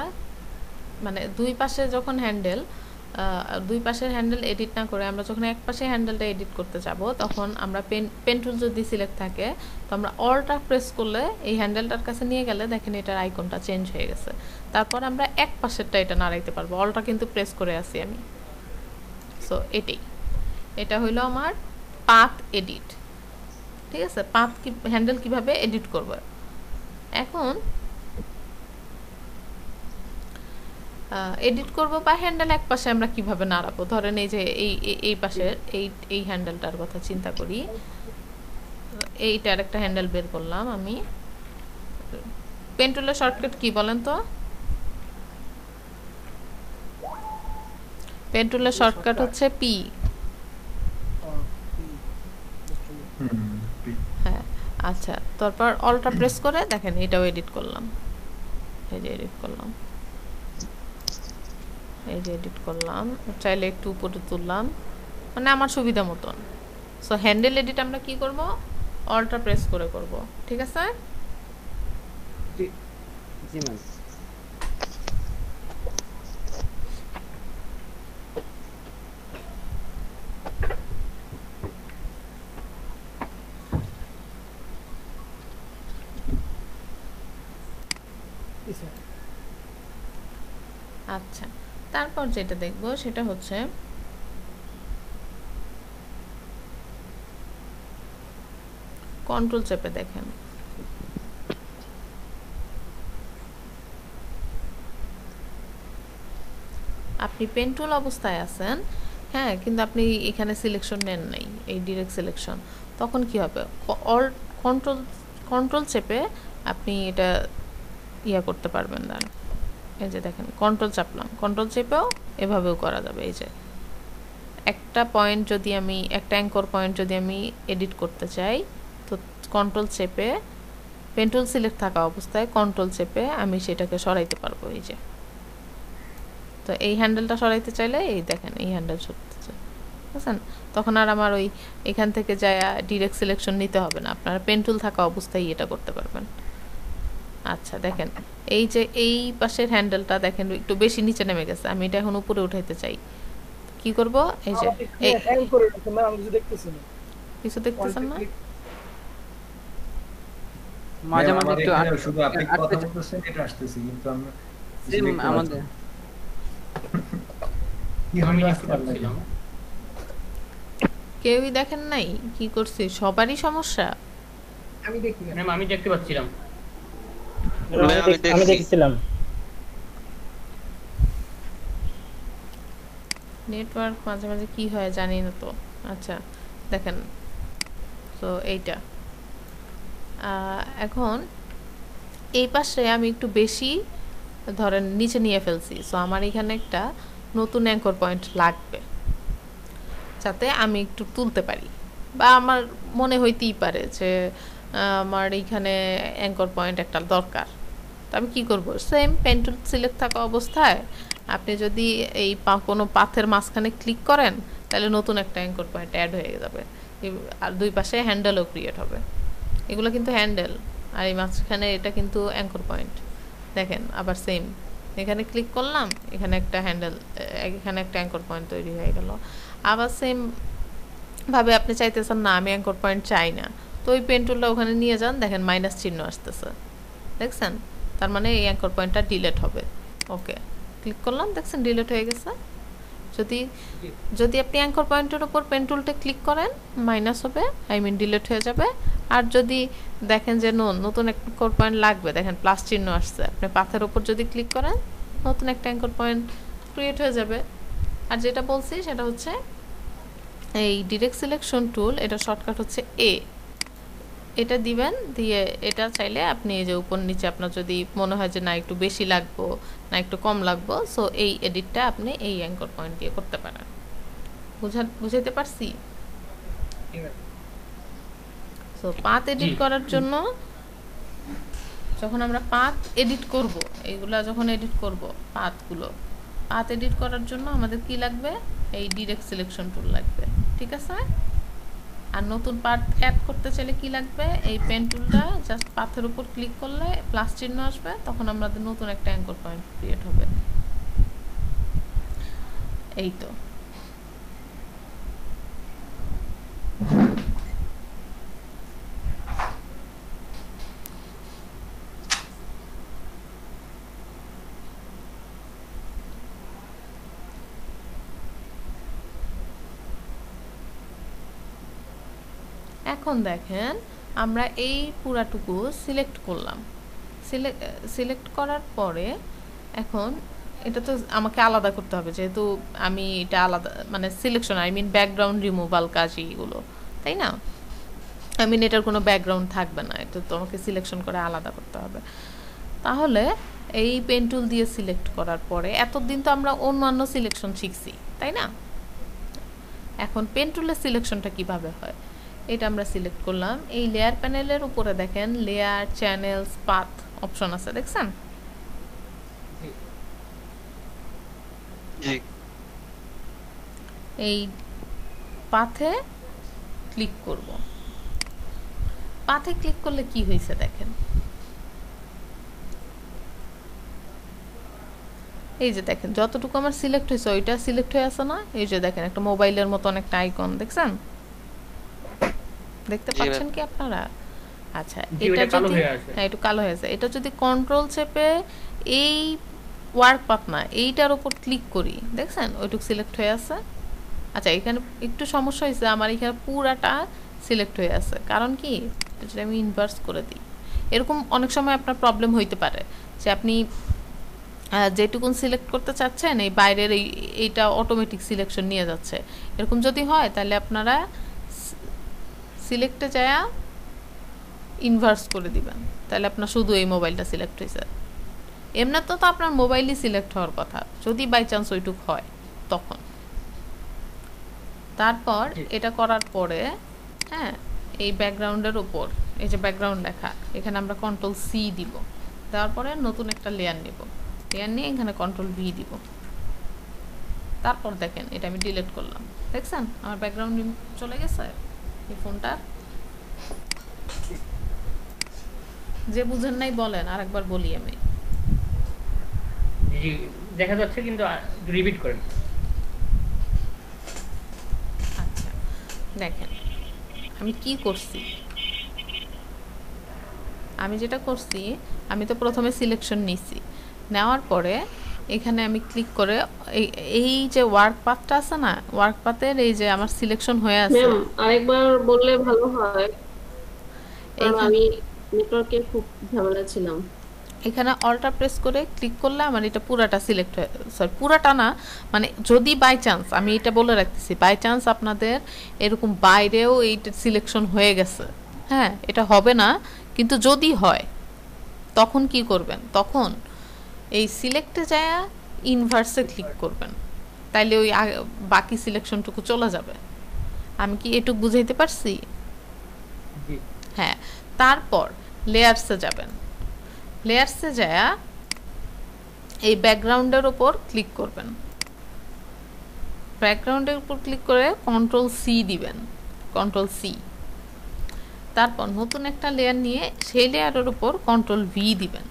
মানে দুই পাশে যখন হ্যান্ডেল দুই পাশের হ্যান্ডেল এডিট না করে আমরা যখন এক পাশে হ্যান্ডেলটা এডিট করতে যাব তখন আমরা পেন পেন টুল যদি সিলেক্ট থাকে তো আমরা অলটা প্রেস করলে এই হ্যান্ডেলটার কাছে নিয়ে গেলে দেখেন এটার আইকনটা চেঞ্জ হয়ে গেছে। তারপর আমরা এক পাশেরটা এটা নাড়াইতে পারবো অলটা কিন্তু প্রেস করে আসি আমি। সো এটাই এটা হইলো আমার পাথ এডিট ঠিক আছে পাথ কি হ্যান্ডেল কীভাবে এডিট করবো। এখন এডিট করব বা হ্যান্ডেল এক পাশে আমরা কিভাবে নাড়াবো ধরেন এই যে এই এই পাশের এই এই হ্যান্ডেলটার কথা চিন্তা করি এইটার একটা হ্যান্ডেল বের করলাম আমি পেন টুলের শর্টকাট কি বলেন তো পেন টুলের শর্টকাট হচ্ছে পি। হ্যাঁ আচ্ছা তারপর অলটা প্রেস করে দেখেন এটাও এডিট করলাম এই যে এডিট করলাম এই যে এডিট করলাম চাইলে একটু উপরে তুললাম মানে আমার সুবিধা মতন। সো হ্যান্ডেল এডিট আমরা কি করব অলটা প্রেস করে করব ঠিক আছে। জি ম্যাম আচ্ছা তারপর যেটা দেখব সেটা হচ্ছে কন্ট্রোল চেপে দেখেন আপনি পেন টুল অবস্থায় আছেন হ্যাঁ কিন্তু আপনি এখানে সিলেকশন নেন নাই এই ডিরেক্ট সিলেকশন তখন কি হবে অল্ট কন্ট্রোল কন্ট্রোল চেপে আপনি এটা ইয়া করতে পারবেন না। এই যে দেখেন কন্ট্রোল চাপলাম কন্ট্রোল চেপেও এভাবেও করা যাবে। এই যে একটা পয়েন্ট যদি আমি একটা অ্যাঙ্কর পয়েন্ট যদি আমি এডিট করতে চাই তো কন্ট্রোল চেপে পেন টুল সিলেক্ট থাকা অবস্থায় কন্ট্রোল চেপে আমি সেটাকে সরাইতে পারবো। এই যে তো এই হ্যান্ডেলটা সরাইতে চাইলে এই দেখেন এই হ্যান্ডেল সরতে চাই বুঝছেন তখন আর আমার ওই এখান থেকে যায় ডিরেক্ট সিলেকশন নিতে হবে না আপনারা পেন টুল থাকা অবস্থায় এটা করতে পারবেন। আচ্ছা দেখেন এই যে এই পাশের হ্যান্ডেলটা দেখেন একটু বেশি নিচে নেমে গেছে আমি এটা এখন উপরে উঠাইতে চাই কি করব এই যে এই হ্যাং করে রাখতে না আমি কিছু দেখতেছি না কিছু দেখতেছেন না মাঝে মাঝে একটু শুধু আপনি কথা বলতেছেন এটা আসতেছে কিন্তু আমরা আমাদের কি হল আসতে পারলাম কেউই দেখেন নাই কি করছে সবারই সমস্যা। আমি দেখি না আমি দেখতে পাচ্ছিলাম আমি দেখছিলাম নেটওয়ার্ক মাঝে মাঝে কি হয় জানি না তো। আচ্ছা দেখেন, তো এইটা এখন এই পাশে আমি একটু বেশি ধরেন নিচে নিয়ে ফেলছি, সো আমার এখানে একটা নতুন অ্যাঙ্কর পয়েন্ট লাগবে যাতে আমি একটু তুলতে পারি, বা আমার মনে হইতেই পারে যে আমার এইখানে অ্যাঙ্কর পয়েন্ট একটা দরকার। তো আমি কী করবো, সেম পেন টুল সিলেক্ট থাকা অবস্থায় আপনি যদি এই কোনো পাথের মাঝখানে ক্লিক করেন তাহলে নতুন একটা অ্যাঙ্কর পয়েন্ট অ্যাড হয়ে যাবে, আর দুই পাশে হ্যান্ডেলও ক্রিয়েট হবে। এগুলো কিন্তু হ্যান্ডেল, আর এই মাঝখানে এটা কিন্তু অ্যাঙ্কর পয়েন্ট। দেখেন আবার সেম, এখানে ক্লিক করলাম, এখানে একটা হ্যান্ডেল, এখানে একটা অ্যাঙ্কর পয়েন্ট তৈরি হয়ে গেল। আবার সেমভাবে আপনি চাইতেছেন না আমি অ্যাঙ্কর পয়েন্ট চাই না, তো ওই পেন টুলটা ওখানে নিয়ে যান, দেখেন মাইনাস চিহ্ন আসতেছে, দেখছেন? তার মানে এই অ্যাঙ্কর পয়েন্টটা ডিলেট হবে। ওকে ক্লিক করলাম, দেখছেন ডিলেট হয়ে গেছে। যদি যদি আপনি অ্যাঙ্কর পয়েন্টের উপর পেন টুলটা ক্লিক করেন মাইনাস হবে, আই মিন ডিলেট হয়ে যাবে। আর যদি দেখেন যে নো, নতুন অ্যাঙ্কর পয়েন্ট লাগবে, দেখেন প্লাস চিহ্ন আসছে, আপনি পাথের উপর যদি ক্লিক করেন নতুন একটা অ্যাঙ্কর পয়েন্ট ক্রিয়েট হয়ে যাবে। আর যেটা বলছি সেটা হচ্ছে এই ডিরেক্ট সিলেকশন টুল, এটা শর্টকাট হচ্ছে এ, এটা দিবেন, দিয়ে এটা চাইলে আপনি এই যে উপর নিচে আপনার যদি মনে হয় যে না একটু বেশি লাগবো না একটু কম লাগবো, সো এই এডিটটা আপনি এই অ্যাঙ্কর পয়েন্ট দিয়ে করতে পারেন। বুঝা বুঝাইতে পারছি? সো পাথ এডিট করার জন্য যখন আমরা পাথ এডিট করব, এইগুলা যখন এডিট করব পাথগুলো, পাথ এডিট করার জন্য আমাদের কি লাগবে, এই ডিরেক্ট সিলেকশন টুল লাগবে, ঠিক আছে? আর নতুন পাথ অ্যাড করতে চাইলে কি লাগবে, এই পেন টুলটা জাস্ট পাথের উপর ক্লিক করলে প্লাস চিহ্ন আসবে, তখন আমাদের নতুন একটা অ্যাঙ্কর পয়েন্ট ক্রিয়েট হবে। এই তো এখন দেখেন আমরা এই পুরাটুকু সিলেক্ট করলাম, সিলেক্ট সিলেক্ট করার পরে এখন এটা তো আমাকে আলাদা করতে হবে, যেহেতু আমি এটা আলাদা মানে selection, I mean background removal কাজ এইগুলো, তাই না? আই মিন এটার কোনো ব্যাকগ্রাউন্ড থাকবে না, এটা তো আমাকে সিলেকশন করে আলাদা করতে হবে। তাহলে এই পেন টুল দিয়ে সিলেক্ট করার পরে, এতদিন তো আমরা অন্যান্য সিলেকশন শিখছি তাই না, এখন পেন টুলের সিলেকশনটা কীভাবে হয় এটা আমরা সিলেক্ট করলাম। এই লেয়ার প্যানেলের উপরে দেখেন লেয়ার, চ্যানেলস, পাথ অপশন আছে, দেখছেন? এই পাথে ক্লিক করব, পাথে ক্লিক করলে কি হয়েছে দেখেন, এই যে দেখেন যতটুকু আমার সিলেক্ট হয়েছে ওইটা সিলেক্ট হয়ে আছে না, এই যে দেখেন একটা মোবাইলের মতো একটা আইকন, দেখছেন? দেখতে পাচ্ছেন কি আপনারা? আচ্ছা এটা যদি, হ্যাঁ একটু কালো হয়ে যায়, এটা যদি কন্ট্রোল চেপে এই ওয়ার্ক পাথ না এইটার উপর ক্লিক করি, দেখছেন ওইটুকু সিলেক্ট হয়ে আছে। আচ্ছা এখানে একটু সমস্যা হয়েছে, আমার এখানে পুরাটা সিলেক্ট হয়ে আছে, কারণ কি যদি আমি ইনভার্স করে দিই, এরকম অনেক সময় আপনার প্রবলেম হইতে পারে যে আপনি যেটুকুন সিলেক্ট করতে চাচ্ছেন এই বাইরের এই এইটা অটোমেটিক সিলেকশন নিয়ে যাচ্ছে, এরকম যদি হয় তাহলে আপনারা সিলেক্টে যায়া ইনভার্স করে দিবেন, তাহলে আপনার শুধু এই মোবাইলটা সিলেক্ট হয়েছে। এমনি তো তো আপনার মোবাইলই সিলেক্ট হওয়ার কথা, যদি বাই চান্স ওইটুক হয় তখন। তারপর এটা করার পরে হ্যাঁ এই ব্যাকগ্রাউন্ডের উপর, এই যে ব্যাকগ্রাউন্ড লেখা, এখানে আমরা কন্ট্রোল সি দিব, দেওয়ার পরে নতুন একটা লেয়ার নিব, লেয়ার নিয়ে এখানে কন্ট্রোল ভি দিব। তারপর দেখেন এটা আমি ডিলিট করলাম, দেখছেন আমার ব্যাকগ্রাউন্ড চলে গেছে। এই ফোনটা যে বুঝেন নাই বলেন, আরেকবার বলি আমি, দেখা যাচ্ছে কিন্তু রিপিট করেন। আচ্ছা দেখেন আমি কি করছি, আমি যেটা করছি, আমি তো প্রথমে সিলেকশন নিছি, নেওয়ার পরে এখানে আমি ক্লিক করে এই যে ওয়ার্ক পাথটা আছে না, ওয়ার্ক পাথের এই যে আমার সিলেকশন হয়ে আছে। ম্যাম আরেকবার বললে ভালো হয়, এই আমি নেটওয়ার্কে খুব ঝামেলা ছিলাম। এখানে অল্টা প্রেস করে ক্লিক করলে আমার এটা পুরাটা সিলেক্ট হয় সরি পুরাটা না মানে যদি বাই চান্স আমি এটা বলে রাখতেছি বাই চান্স আপনাদের এরকম বাইরেও এইটা সিলেকশন হয়ে গেছে হ্যাঁ এটা হবে না কিন্তু যদি হয় তখন কি করবেন তখন এই সিলেক্টে যায় ইনভার্সে ক্লিক করবেন তাইলে ওই বাকি সিলেকশনটুকু চলে যাবে আমি কি এটুক বুঝাইতে পারছি জি হ্যাঁ তারপর লেয়ারসে যাবেন লেয়ারসে যায় এই ব্যাকগ্রাউন্ডের উপর ক্লিক করবেন ব্যাকগ্রাউন্ডের উপর ক্লিক করে কন্ট্রোল সি দিবেন কন্ট্রোল সি তারপর নতুন একটা লেয়ার নিয়ে সেই লেয়ারের উপর কন্ট্রোল ভি দিবেন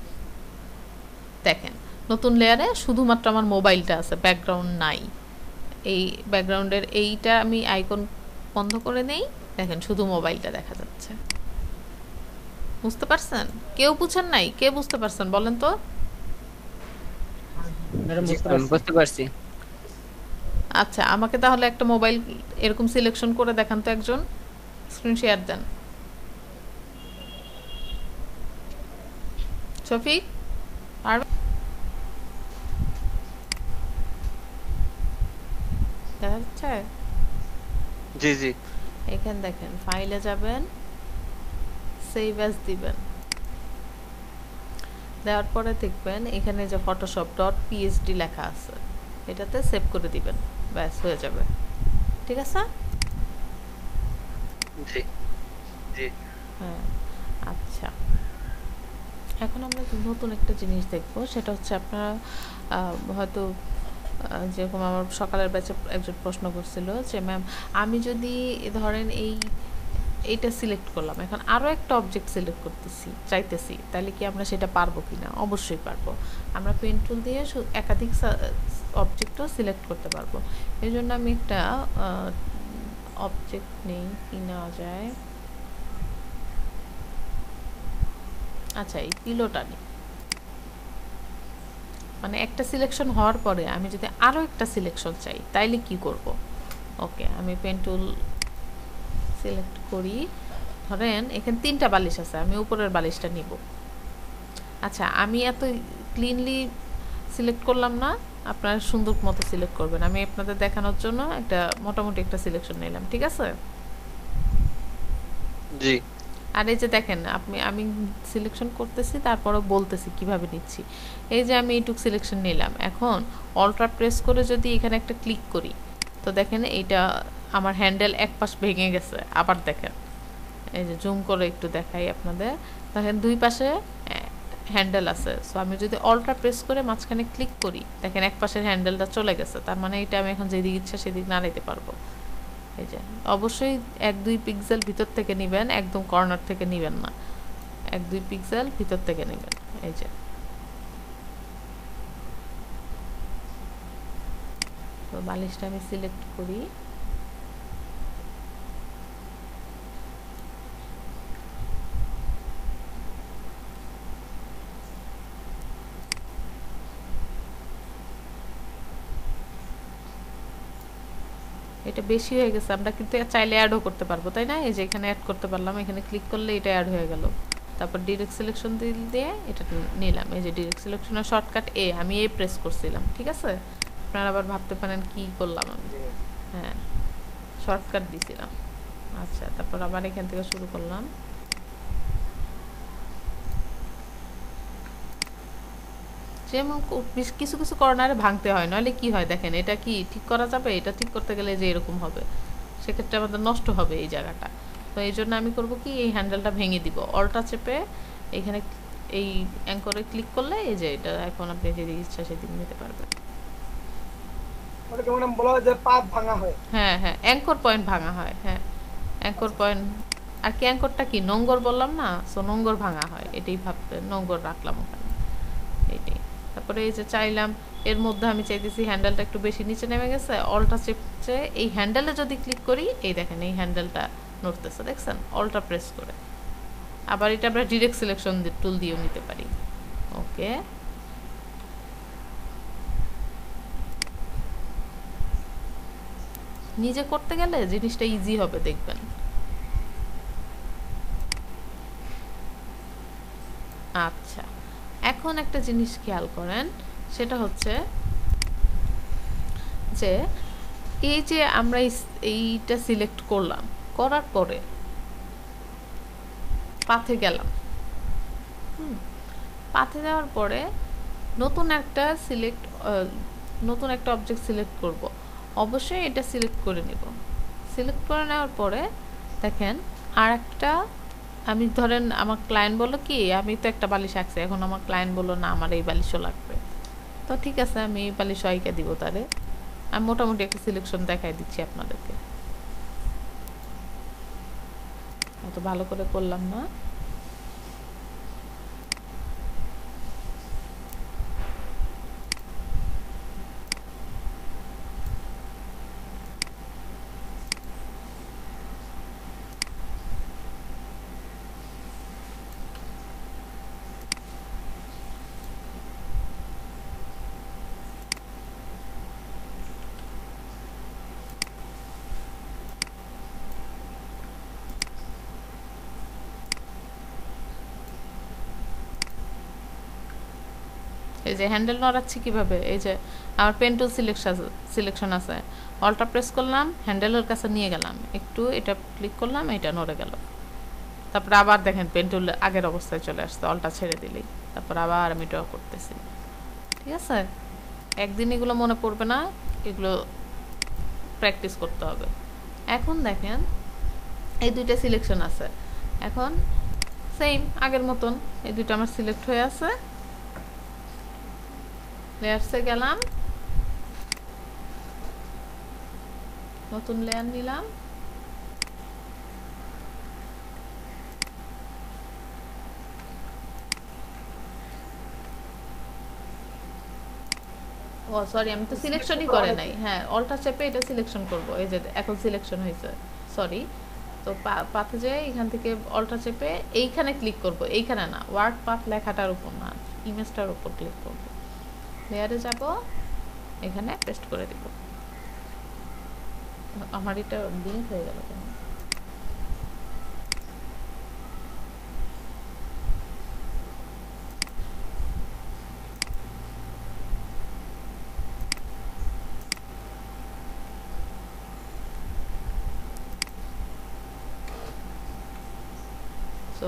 দেখেন নতুন লেয়ারে শুধুমাত্র আমার মোবাইলটা আছে ব্যাকগ্রাউন্ড নাই এই ব্যাকগ্রাউন্ডের এইটা আমি আইকন বন্ধ করে নেই দেখেন শুধু মোবাইলটা দেখা যাচ্ছে বুঝতে পারছেন কেউ বুঝছেন নাই কে বুঝতে পারছেন বলেন তো ম্যাডাম বুঝতে পারছি আচ্ছা আমাকে তাহলে একটা মোবাইল এরকম সিলেকশন করে দেখান তো একজন স্ক্রিন শেয়ার দেন শফিক আর আচ্ছা জি জি এখান দেখেন ফাইলে যাবেন সেভ অ্যাজ দিবেন দেওয়ার পরে দেখবেন এখানে যে photoshop.psd লেখা আছে এটাতে সেভ করে দিবেন ব্যাস হয়ে যাবে ঠিক আছে জি জি হ্যাঁ আচ্ছা এখন আমরা নতুন একটা জিনিস দেখব সেটা হচ্ছে আপনারা হয়তো যেরকম আমার সকালের ব্যাচে একজন প্রশ্ন করছিল যে ম্যাম আমি যদি ধরেন এই এইটা সিলেক্ট করলাম এখন আরও একটা অবজেক্ট সিলেক্ট করতেছি চাইতেছি তাহলে কি আমরা সেটা পারবো কি না অবশ্যই পারবো আমরা পেন টুল দিয়ে একাধিক অবজেক্টও সিলেক্ট করতে পারবো এই জন্য আমি একটা অবজেক্ট নেই কি নেওয়া যায় আচ্ছা এই পিলোটা নিই মানে একটা সিলেকশন হওয়ার পরে আমি যদি আরও একটা সিলেকশন চাই তাইলে কি করব ওকে আমি পেন টুল সিলেক্ট করি ধরেন এখানে তিনটা বালিশ আছে আমি উপরের বালিশটা নিব আচ্ছা আমি এত ক্লিনলি সিলেক্ট করলাম না আপনারা সুন্দর মতো সিলেক্ট করবেন আমি আপনাদের দেখানোর জন্য একটা মোটামুটি একটা সিলেকশন নিলাম ঠিক আছে জি আর এই যে দেখেন আপনি আমি সিলেকশন করতেছি তারপরও বলতেছি কিভাবে নিচ্ছি এই যে আমি এইটুক সিলেকশন নিলাম এখন অল্ট্রা প্রেস করে যদি এখানে একটা ক্লিক করি তো দেখেন এইটা আমার হ্যান্ডেল এক পাশ ভেঙে গেছে আবার দেখেন এই যে জুম করে একটু দেখাই আপনাদের দেখেন দুই পাশে হ্যান্ডেল আছে সো আমি যদি অল্ট্রা প্রেস করে মাঝখানে ক্লিক করি দেখেন এক পাশের হ্যান্ডেলটা চলে গেছে তার মানে এটা আমি এখন যেদিক ইচ্ছা সেদিক না নিতে পারবো এই যে অবশ্যই এক দুই পিক্সেল ভিতর থেকে নেবেন একদম কর্নার থেকে নেবেন না এক দুই পিক্সেল ভিতর থেকে নেবেন এই যে তো বালিশটা আমি সিলেক্ট করি এটা বেশি হয়ে গেছে আমরা কিন্তু চাইলে অ্যাডও করতে পারবো তাই না এই যে এখানে অ্যাড করতে পারলাম এখানে ক্লিক করলে এটা অ্যাড হয়ে গেল তারপর ডিরেক্ট সিলেকশন দিয়ে এটা নিলাম এই যে ডিরেক্ট সিলেকশনের শর্টকাট এ আমি এ প্রেস করছিলাম ঠিক আছে আপনারা আবার ভাবতে পারেন কি করলাম আমি হ্যাঁ শর্টকাট দিছিলাম আচ্ছা তারপর আবার এখান থেকে শুরু করলাম যেমন কিছু কিছু কর্নারে ভাঙতে হয় নাহলে কি হয় দেখেন এটা কি ঠিক করা যাবে এটা ঠিক করতে গেলে যে এরকম হবে সেক্ষেত্রে আমাদের নষ্ট হবে এই জায়গাটা তো এই জন্য আমি করব কি এই হ্যান্ডেলটা ভেঙে দিব অল্টা চেপে এখানে এই অ্যাঙ্করে ক্লিক করলে এই যে এটা এখন আপনি যদি ইচ্ছা সেদিন নিতে পারবেন হ্যাঁ হ্যাঁ অ্যাঙ্কর পয়েন্ট ভাঙা হয় হ্যাঁ অ্যাঙ্কর পয়েন্ট আর কি অ্যাঙ্করটা কি নোংর বললাম না সো নোংর ভাঙা হয় এটাই ভাবতে নোংর রাখলাম ওখানে এটাই তারপরে এই যে চাইলাম এর মধ্যে আমি চাইতেছি হ্যান্ডেলটা একটু বেশি নিচে নেমে গেছে অল্টা চেপে এই হ্যান্ডেলে যদি ক্লিক করি এই দেখেন এই হ্যান্ডেলটা নড়তেছে দেখছেন অল্টা প্রেস করে আবার এটা আমরা ডিরেক্ট সিলেকশন টুল দিয়েও নিতে পারি ওকে নিজে করতে গেলে জিনিসটা ইজি হবে দেখবেন আচ্ছা এখন একটা জিনিস খেয়াল করেন, সেটা হচ্ছে যে এই যে আমরা এইটা সিলেক্ট করলাম, করার পরে পাথে গেলাম, হুম পাথে যাওয়ার পরে নতুন একটা সিলেক্ট নতুন একটা অবজেক্ট সিলেক্ট করব। অবশ্যই এটা সিলেক্ট করে নেব। সিলেক্ট করে নেওয়ার পরে দেখেন আর একটা, আমি ধরেন আমার ক্লায়েন্ট বলো কি আমি তো একটা বালিশ আঁকছি, এখন আমার ক্লায়েন্ট বললো না আমার এই বালিশও লাগবে, তো ঠিক আছে আমি এই বালিশ আঁকা দিব তারে। আমি মোটামুটি একটা সিলেকশন দেখাই দিচ্ছি আপনাদেরকে, অত ভালো করে করলাম না। এই যে হ্যান্ডেল নড়াচ্ছি কিভাবে, এই যে আমার পেন টুল সিলেকশন সিলেকশন আছে, অল্টা প্রেস করলাম, হ্যান্ডেলের কাছে নিয়ে গেলাম, একটু এটা ক্লিক করলাম, এটা নড়ে গেল। তারপর আবার দেখেন পেন টুল আগের অবস্থায় চলে আসছে, অল্টা ছেড়ে দিলেই। তারপর আবার আমি ড্র করতেছি। ঠিক আছে, একদিন এগুলো মনে পড়বে না, এগুলো প্র্যাকটিস করতে হবে। এখন দেখেন এই দুইটা সিলেকশন আছে, এখন সেম আগের মতন এই দুইটা আমার সিলেক্ট হয়ে আছে। লেয়ারসে গেলাম, নতুন লেয়ার নিলাম, ও সরি আমি তো সিলেকশনই করে নাই, হ্যাঁ অল্টা চেপে এটা সিলেকশন করব। এই যে এখন সিলেকশন হয়েছে, সরি। তো পাথে যে এখান থেকে অল্টা চেপে এইখানে ক্লিক করব, এইখানে না, ওয়ার্ড পাথ লেখাটার উপর না, ইমেজটার উপর ক্লিক করব। লেয়ারে যাব, এখানে পেস্ট করে দিব। আমার এটা লিঙ্ক হয়ে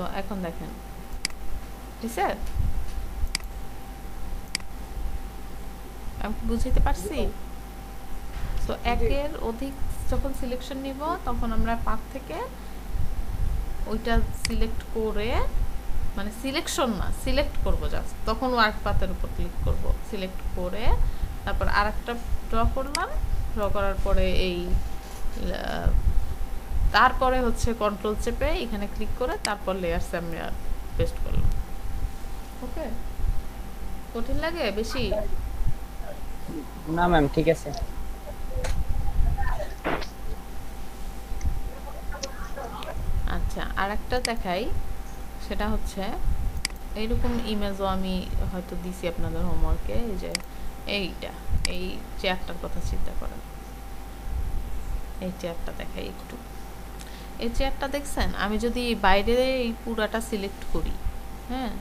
গেল কেন? তো এখন দেখেন ঠিক আছে, আমি বুঝাইতে পারছি। তো একের অধিক যখন সিলেকশন নিব তখন আমরা পাথ থেকে ওইটা সিলেক্ট করে, মানে সিলেকশন না সিলেক্ট করব জাস্ট, তখন ওয়ার্ক পাথের উপর ক্লিক করব, সিলেক্ট করে তারপর আরেকটা ড্র করলাম। ড্র করার পরে এই তারপরে হচ্ছে কন্ট্রোল চেপে এখানে ক্লিক করে তারপর লেয়ারসে আমি পেস্ট করলাম। ওকে, কঠিন লাগে বেশি না ম্যাম? ঠিক আছে, আচ্ছা আরেকটা দেখাই, সেটা হচ্ছে এইরকম ইমেজও আমি হয়তো দিছি আপনাদের হোমওয়ার্কে। এই যে এইটা, এই চেয়ারটার কথা চিন্তা করেন, এই চেয়ারটা দেখাই একটু। এই চেয়ারটা দেখছেন, আমি যদি বাইরে এই পুরাটা সিলেক্ট করি, হ্যাঁ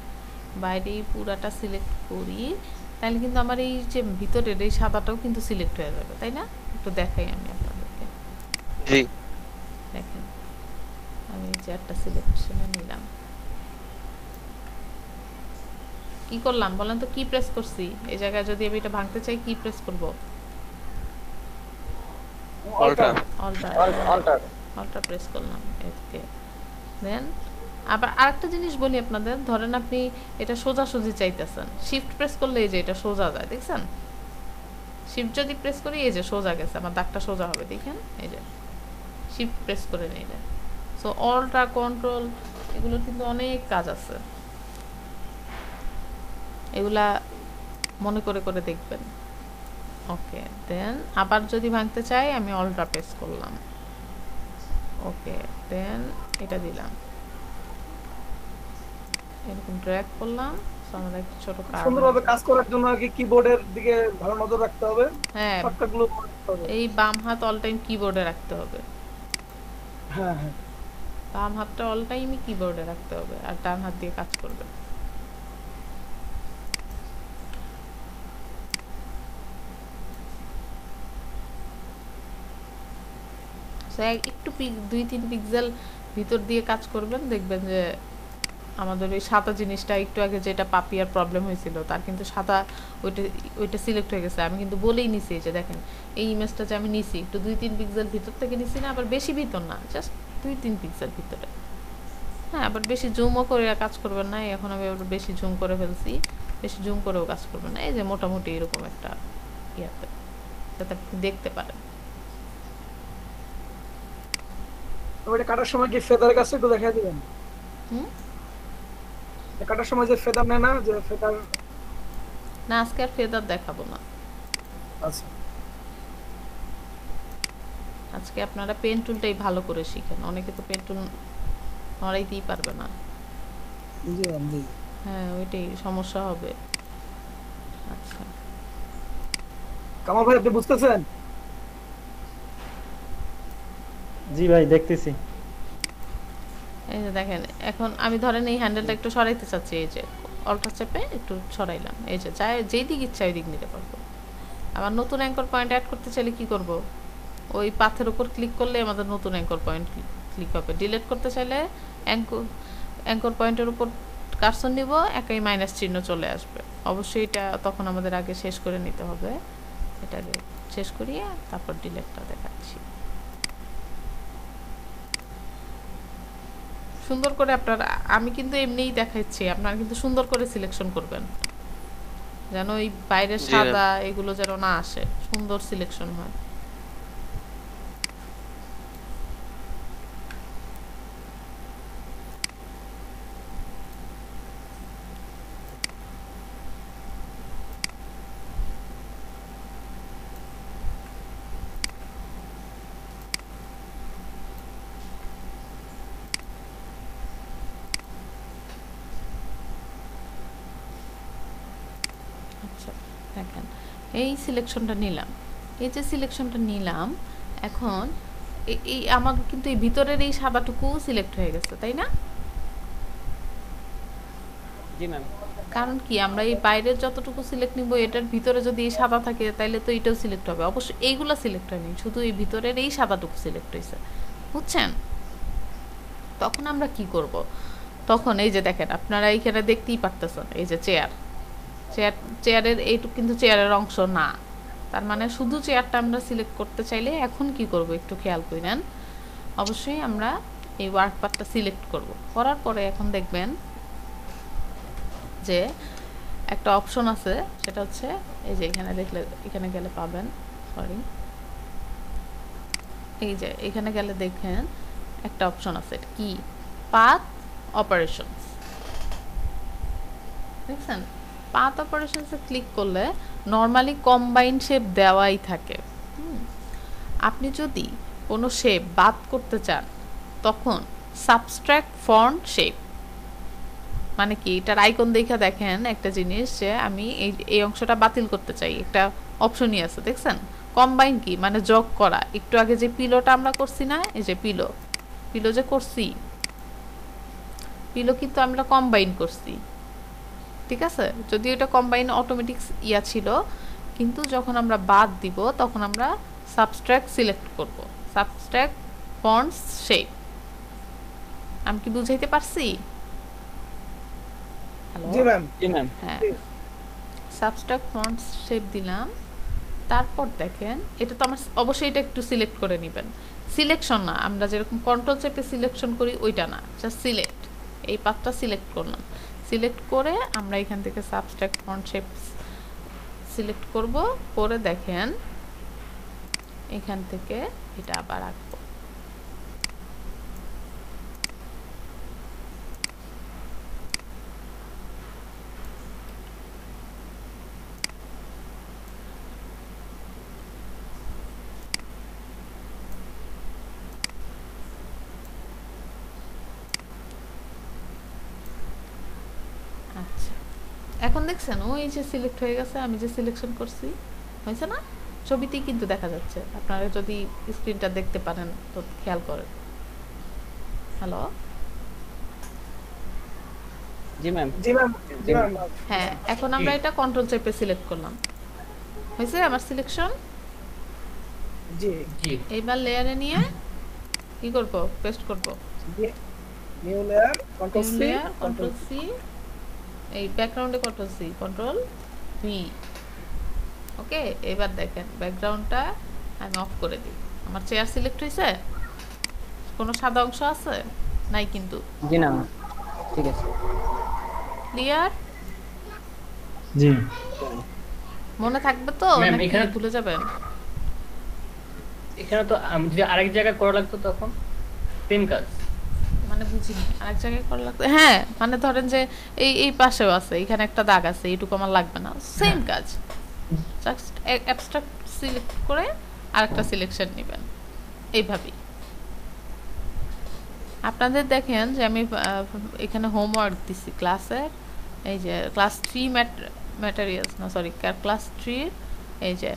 বাইরে এই পুরাটা সিলেক্ট করি, তাহলে কিন্তু আমার এই যে ভিতরের এই সাদাটাও কিন্তু সিলেক্ট হয়ে যাবে, তাই না? একটু দেখাই আমি আপনাদেরকে। জি দেখেন, আমি যে একটা সিলেকশন নিলাম, কি করলাম বলেন তো, কি প্রেস করছি? এই জায়গায় যদি আমি এটা ভাঙতে চাই কি প্রেস করব? Alter alter alter alter press করলাম। এদিকে দেন আবার আরেকটা জিনিস বলি আপনাদের, ধরেন আপনি এটা সোজাসুজি চাইতেছেন, শিফট প্রেস করলে এই যে এটা সোজা যায়, দেখছেন? শিফট যদি প্রেস করি এই যে সোজা গেছে, আমার দাগটা সোজা হবে, দেখেন এই যে শিফট প্রেস করে নিলে। সো অল্টা কন্ট্রোল এগুলো কিন্তু অনেক কাজ আছে, এগুলা মনে করে করে দেখবেন। ওকে, দেন আবার যদি ভাঙতে চাই আমি অল্টা প্রেস করলাম, ওকে দেন এটা দিলাম, এরকম ড্র্যাগ করলাম। সো আমরা একটা ছোট কাজ, সুন্দরভাবে কাজ করার জন্য আগে কিবোর্ডের দিকে ভালো নজর রাখতে হবে, হ্যাঁ শর্টকাটগুলো করতে হবে। এই বাম হাত অল টাইম কিবোর্ডে রাখতে হবে, হ্যাঁ হ্যাঁ বাম হাতটা অল টাইমই কিবোর্ডে রাখতে হবে, আর ডান হাত দিয়ে কাজ করবে। সো একটু পিক দুই তিন পিক্সেল ভিতর দিয়ে কাজ করবেন, দেখবেন যে আমাদের এই সাদা জিনিসটা একটু আগে যেটা পাপিয়ার প্রবলেম হয়েছিল তার কিন্তু সাদা ওইটা ওইটা সিলেক্ট হয়ে গেছে। আমি কিন্তু বলেই নিছি, এই যে দেখেন এই ইমেজটা যে আমি নিছি একটু দুই তিন পিক্সেল ভিতর থেকে নিছি, না আবার বেশি ভিতর না, জাস্ট দুই তিন পিক্সেল ভিতরে। হ্যাঁ, আবার বেশি জুমও করে কাজ করবেন না, এখন আমি আবার বেশি জুম করে ফেলছি, বেশি জুম করেও কাজ করবেন না। এই যে মোটামুটি এরকম একটা ইয়াতে যাতে আপনি দেখতে পারেন। ওটা কাটার সময় কি ফেদার কাছে একটু দেখা দিবেন। হুম, কাটার সময় যে ফেদার নেয় না, যে ফেদার না, আজকে আর ফেদার দেখাবো না। আচ্ছা, আজকে আপনারা পেন টুলটাই ভালো করে শিখেন, অনেকে তো পেন টুল নড়াইতেই পারবে না। জি জি, হ্যাঁ ওইটাই সমস্যা হবে। আচ্ছা কামাল ভাই, আপনি বুঝতেছেন? জি ভাই দেখতেছি। এই যে দেখেন, এখন আমি ধরেন এই হ্যান্ডেলটা একটু সরাইতে চাচ্ছি, এই যে অল্টার চেপে একটু সরাইলাম, এই যে চাই যেই দিক ইচ্ছা ওই দিক নিতে পারবো। আবার নতুন অ্যাঙ্কর পয়েন্ট অ্যাড করতে চাইলে কি করব, ওই পাথের উপর ক্লিক করলে আমাদের নতুন অ্যাঙ্কর পয়েন্ট ক্লিক হবে। ডিলিট করতে চাইলে অ্যাঙ্কর অ্যাঙ্কর পয়েন্টের উপর কার্সর নিব, একই মাইনাস চিহ্ন চলে আসবে। অবশ্যই এটা তখন আমাদের আগে শেষ করে নিতে হবে, এটা শেষ করিয়ে তারপর ডিলিটটা দেখাচ্ছি। সুন্দর করে আপনারা, আমি কিন্তু এমনিই দেখাচ্ছি, আপনারা কিন্তু সুন্দর করে সিলেকশন করবেন, যেন ওই বাইরের সাদা এগুলো যেন না আসে, সুন্দর সিলেকশন হয়। দেখেন এই সিলেকশনটা নিলাম, এই যে সিলেকশনটা নিলাম, এখন এই আমার কিন্তু এই ভিতরের এই সাদাটুকু সিলেক্ট হয়ে গেছে, তাই না? জি ম্যাম, কারণ কি আমরা এই বাইরের যতটুকু সিলেক্ট নিব এটার ভিতরে যদি এই সাদা থাকে তাহলে তো এটাও সিলেক্ট হবে। অবশ্য এইগুলো সিলেক্ট হয়নি, শুধু এই ভিতরের এই সাদাটুকু সিলেক্ট হয়েছে, বুঝছেন? তখন আমরা কি করব, তখন এই যে দেখেন আপনারা এইখানে দেখতেই পারতেছেন, এই যে চেয়ার চেয়ার চেয়ারের এইটুকু কিন্তু চেয়ারের অংশ না, তার মানে শুধু চেয়ারটা আমরা সিলেক্ট করতে চাইলে এখন কি করব একটু খেয়াল করে নেন। অবশ্যই আমরা এই ওয়ার্ক পার্টটা সিলেক্ট করব, করার পরে এখন দেখবেন যে একটা অপশন আছে, সেটা হচ্ছে এই যে এখানে দেখলে এখানে গেলে পাবেন, সরি এই যে এখানে গেলে দেখেন একটা অপশন আছে, এটা কি পাথ অপারেশনস, দেখছেন? পাথ অপারেশনসে ক্লিক করলে নর্মালি কম্বাইন্ড শেপ দেওয়াই থাকে। আপনি যদি কোনো শেপ বাদ করতে চান তখন সাবস্ট্রাক্ট ফন্ট শেপ, মানে কি এটার আইকন দেখে দেখেন একটা জিনিস যে আমি এই এই অংশটা বাতিল করতে চাই, একটা অপশনই আছে, দেখছেন? কম্বাইন কি মানে যোগ করা, একটু আগে যে পিলোটা আমরা করছি না, এই যে পিলো পিলো যে করছি, পিলো কিন্তু আমরা কম্বাইন করছি, ঠিক আছে? যদি এটা কম্বাইন অটোমেটিক ইয়া ছিল, কিন্তু যখন আমরা বাদ দিব তখন আমরা সাবস্ট্রাক্ট সিলেক্ট করব, সাবস্ট্রাক্ট ফন্টস শেপ। আমি কি বুঝাইতে পারছি? হ্যালো জি ম্যাম, জি ম্যাম, হ্যাঁ সাবস্ট্রাক্ট ফন্টস শেপ দিলাম। তারপর দেখেন এটা তো আমরা অবশ্যই এটা একটু সিলেক্ট করে নেবেন, সিলেকশন না, আমরা যেরকম কন্ট্রোল চেপে সিলেকশন করি ওইটা না, জাস্ট সিলেক্ট, এই পাথটা সিলেক্ট করলাম। সিলেক্ট করে আমরা এখান থেকে সাবস্ট্রাক্ট ফন্ট শেপ সিলেক্ট করব, করে দেখেন এখান থেকে এটা আবার রাখব, দেখছেন? ওই যে সিলেক্ট হয়ে গেছে, আমি যে সিলেকশন করছি, হয়েছে না? ছবিতেই কিন্তু দেখা যাচ্ছে, আপনারা যদি স্ক্রিনটা দেখতে পারেন তো খেয়াল করেন। হ্যালো জি ম্যাম, জি ম্যাম, জি ম্যাম, হ্যাঁ এখন আমরা এটা কন্ট্রোল চেপে সিলেক্ট করলাম, হয়েছে আমার সিলেকশন। জি জি, এবার লেয়ারে নিয়ে কি করব পেস্ট করব new layer control C control C এই ব্যাকগ্রাউন্ডে control C control V okay এবার দেখেন ব্যাকগ্রাউন্ডটা আমি অফ করে দিই আমার চেয়ার সিলেক্ট হইছে কোনো সাদা অংশ আছে নাই কিন্তু জি না ঠিক আছে ক্লিয়ার জি মনে থাকবে তো আমি এখানে ভুলে যাবেন এখানে তো আমি যদি আরেক জায়গা করা লাগতো তখন সেম কাজ মানে বুঝিনি আরেক জায়গা করা লাগতো হ্যাঁ মানে ধরেন যে এই এই পাশেও আছে এখানে একটা দাগ আছে এটুকু আমার লাগবে না সেম কাজ জাস্ট অ্যাবস্ট্রাক্ট সিলেক্ট করে আরেকটা সিলেকশন নেবেন এইভাবেই আপনাদের দেখেন যে আমি এখানে হোমওয়ার্ক দিছি ক্লাসে এই যে ক্লাস three ম্যাটেরিয়ালস না সরি ক্লাস three এই যে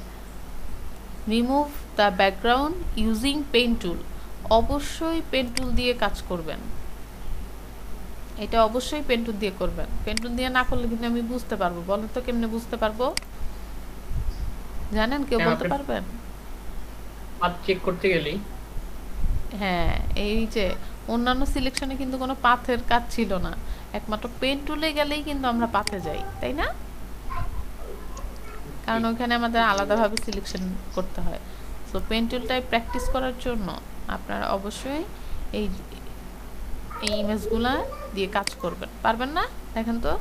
remove the background using pen tool অবশ্যই পেন টুল দিয়ে কাজ করবেন এটা অবশ্যই পেন টুল দিয়ে করবেন পেন টুল দিয়ে না করলে কিন্তু আমি বুঝতে পারবো বলেন তো কেমনে বুঝতে পারবো জানেন কেউ বলতে পারবেন পাথ চেক করতে গেলেই হ্যাঁ এই যে অন্যান্য সিলেকশনে কিন্তু কোনো পাথের কাজ ছিল না একমাত্র পেন টুলে গেলেই কিন্তু আমরা পাথে যাই তাই না কারণ ওখানে আমাদের আলাদাভাবে সিলেকশন করতে হয় সো পেন টুলটাই প্র্যাকটিস করার জন্য আপনারা অবশ্যই এই এই ইমেজগুলা দিয়ে কাজ করবেন পারবেন না দেখেন তো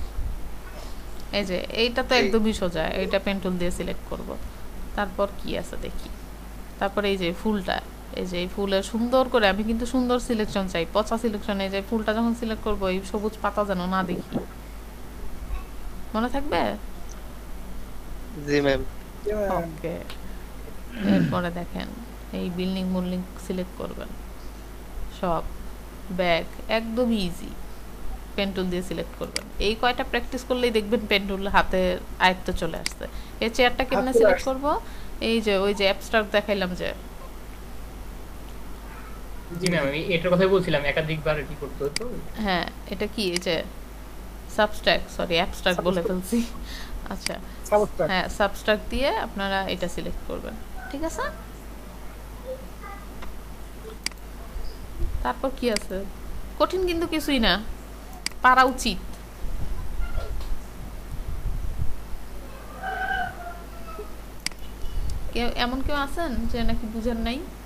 এই যে এইটা তো একদমই সোজা এইটা পেন টুল দিয়ে সিলেক্ট করব তারপর কি আছে দেখি তারপর এই যে ফুলটা এই যে এই ফুলের সুন্দর করে আমি কিন্তু সুন্দর সিলেকশন চাই পচা সিলেকশন এই যে ফুলটা যখন সিলেক্ট করব এই সবুজ পাতা যেন না দেখি মনে থাকবে জি ম্যাম ওকে এরপরে দেখেন এই বিল্ডিং মুল্ডিং সিলেক্ট করবেন সব ব্যাগ একদম ইজি পেন টুল দিয়ে সিলেক্ট করবেন এই কয়টা প্র্যাকটিস করলেই দেখবেন পেন টুল হাতে আয়ত্ত চলে আসছে এই চেয়ারটা কেমনে সিলেক্ট করব এই যে ওই যে অ্যাবস্ট্রাক্ট দেখাইলাম যে জি ম্যাম আমি এটার কথাই বলছিলাম একাধিকবার কি করতে হতো হ্যাঁ এটা কি এই যে সাবস্ট্রাক্ট সরি অ্যাবস্ট্রাক্ট বলে ফেলছি আচ্ছা হ্যাঁ সাবস্ট্রাক্ট দিয়ে আপনারা এটা সিলেক্ট করবেন ঠিক আছে তারপর কি আছে কঠিন কিন্তু কিছুই না পারা উচিত কেউ এমন কেউ আছেন যে নাকি বুঝেন নাই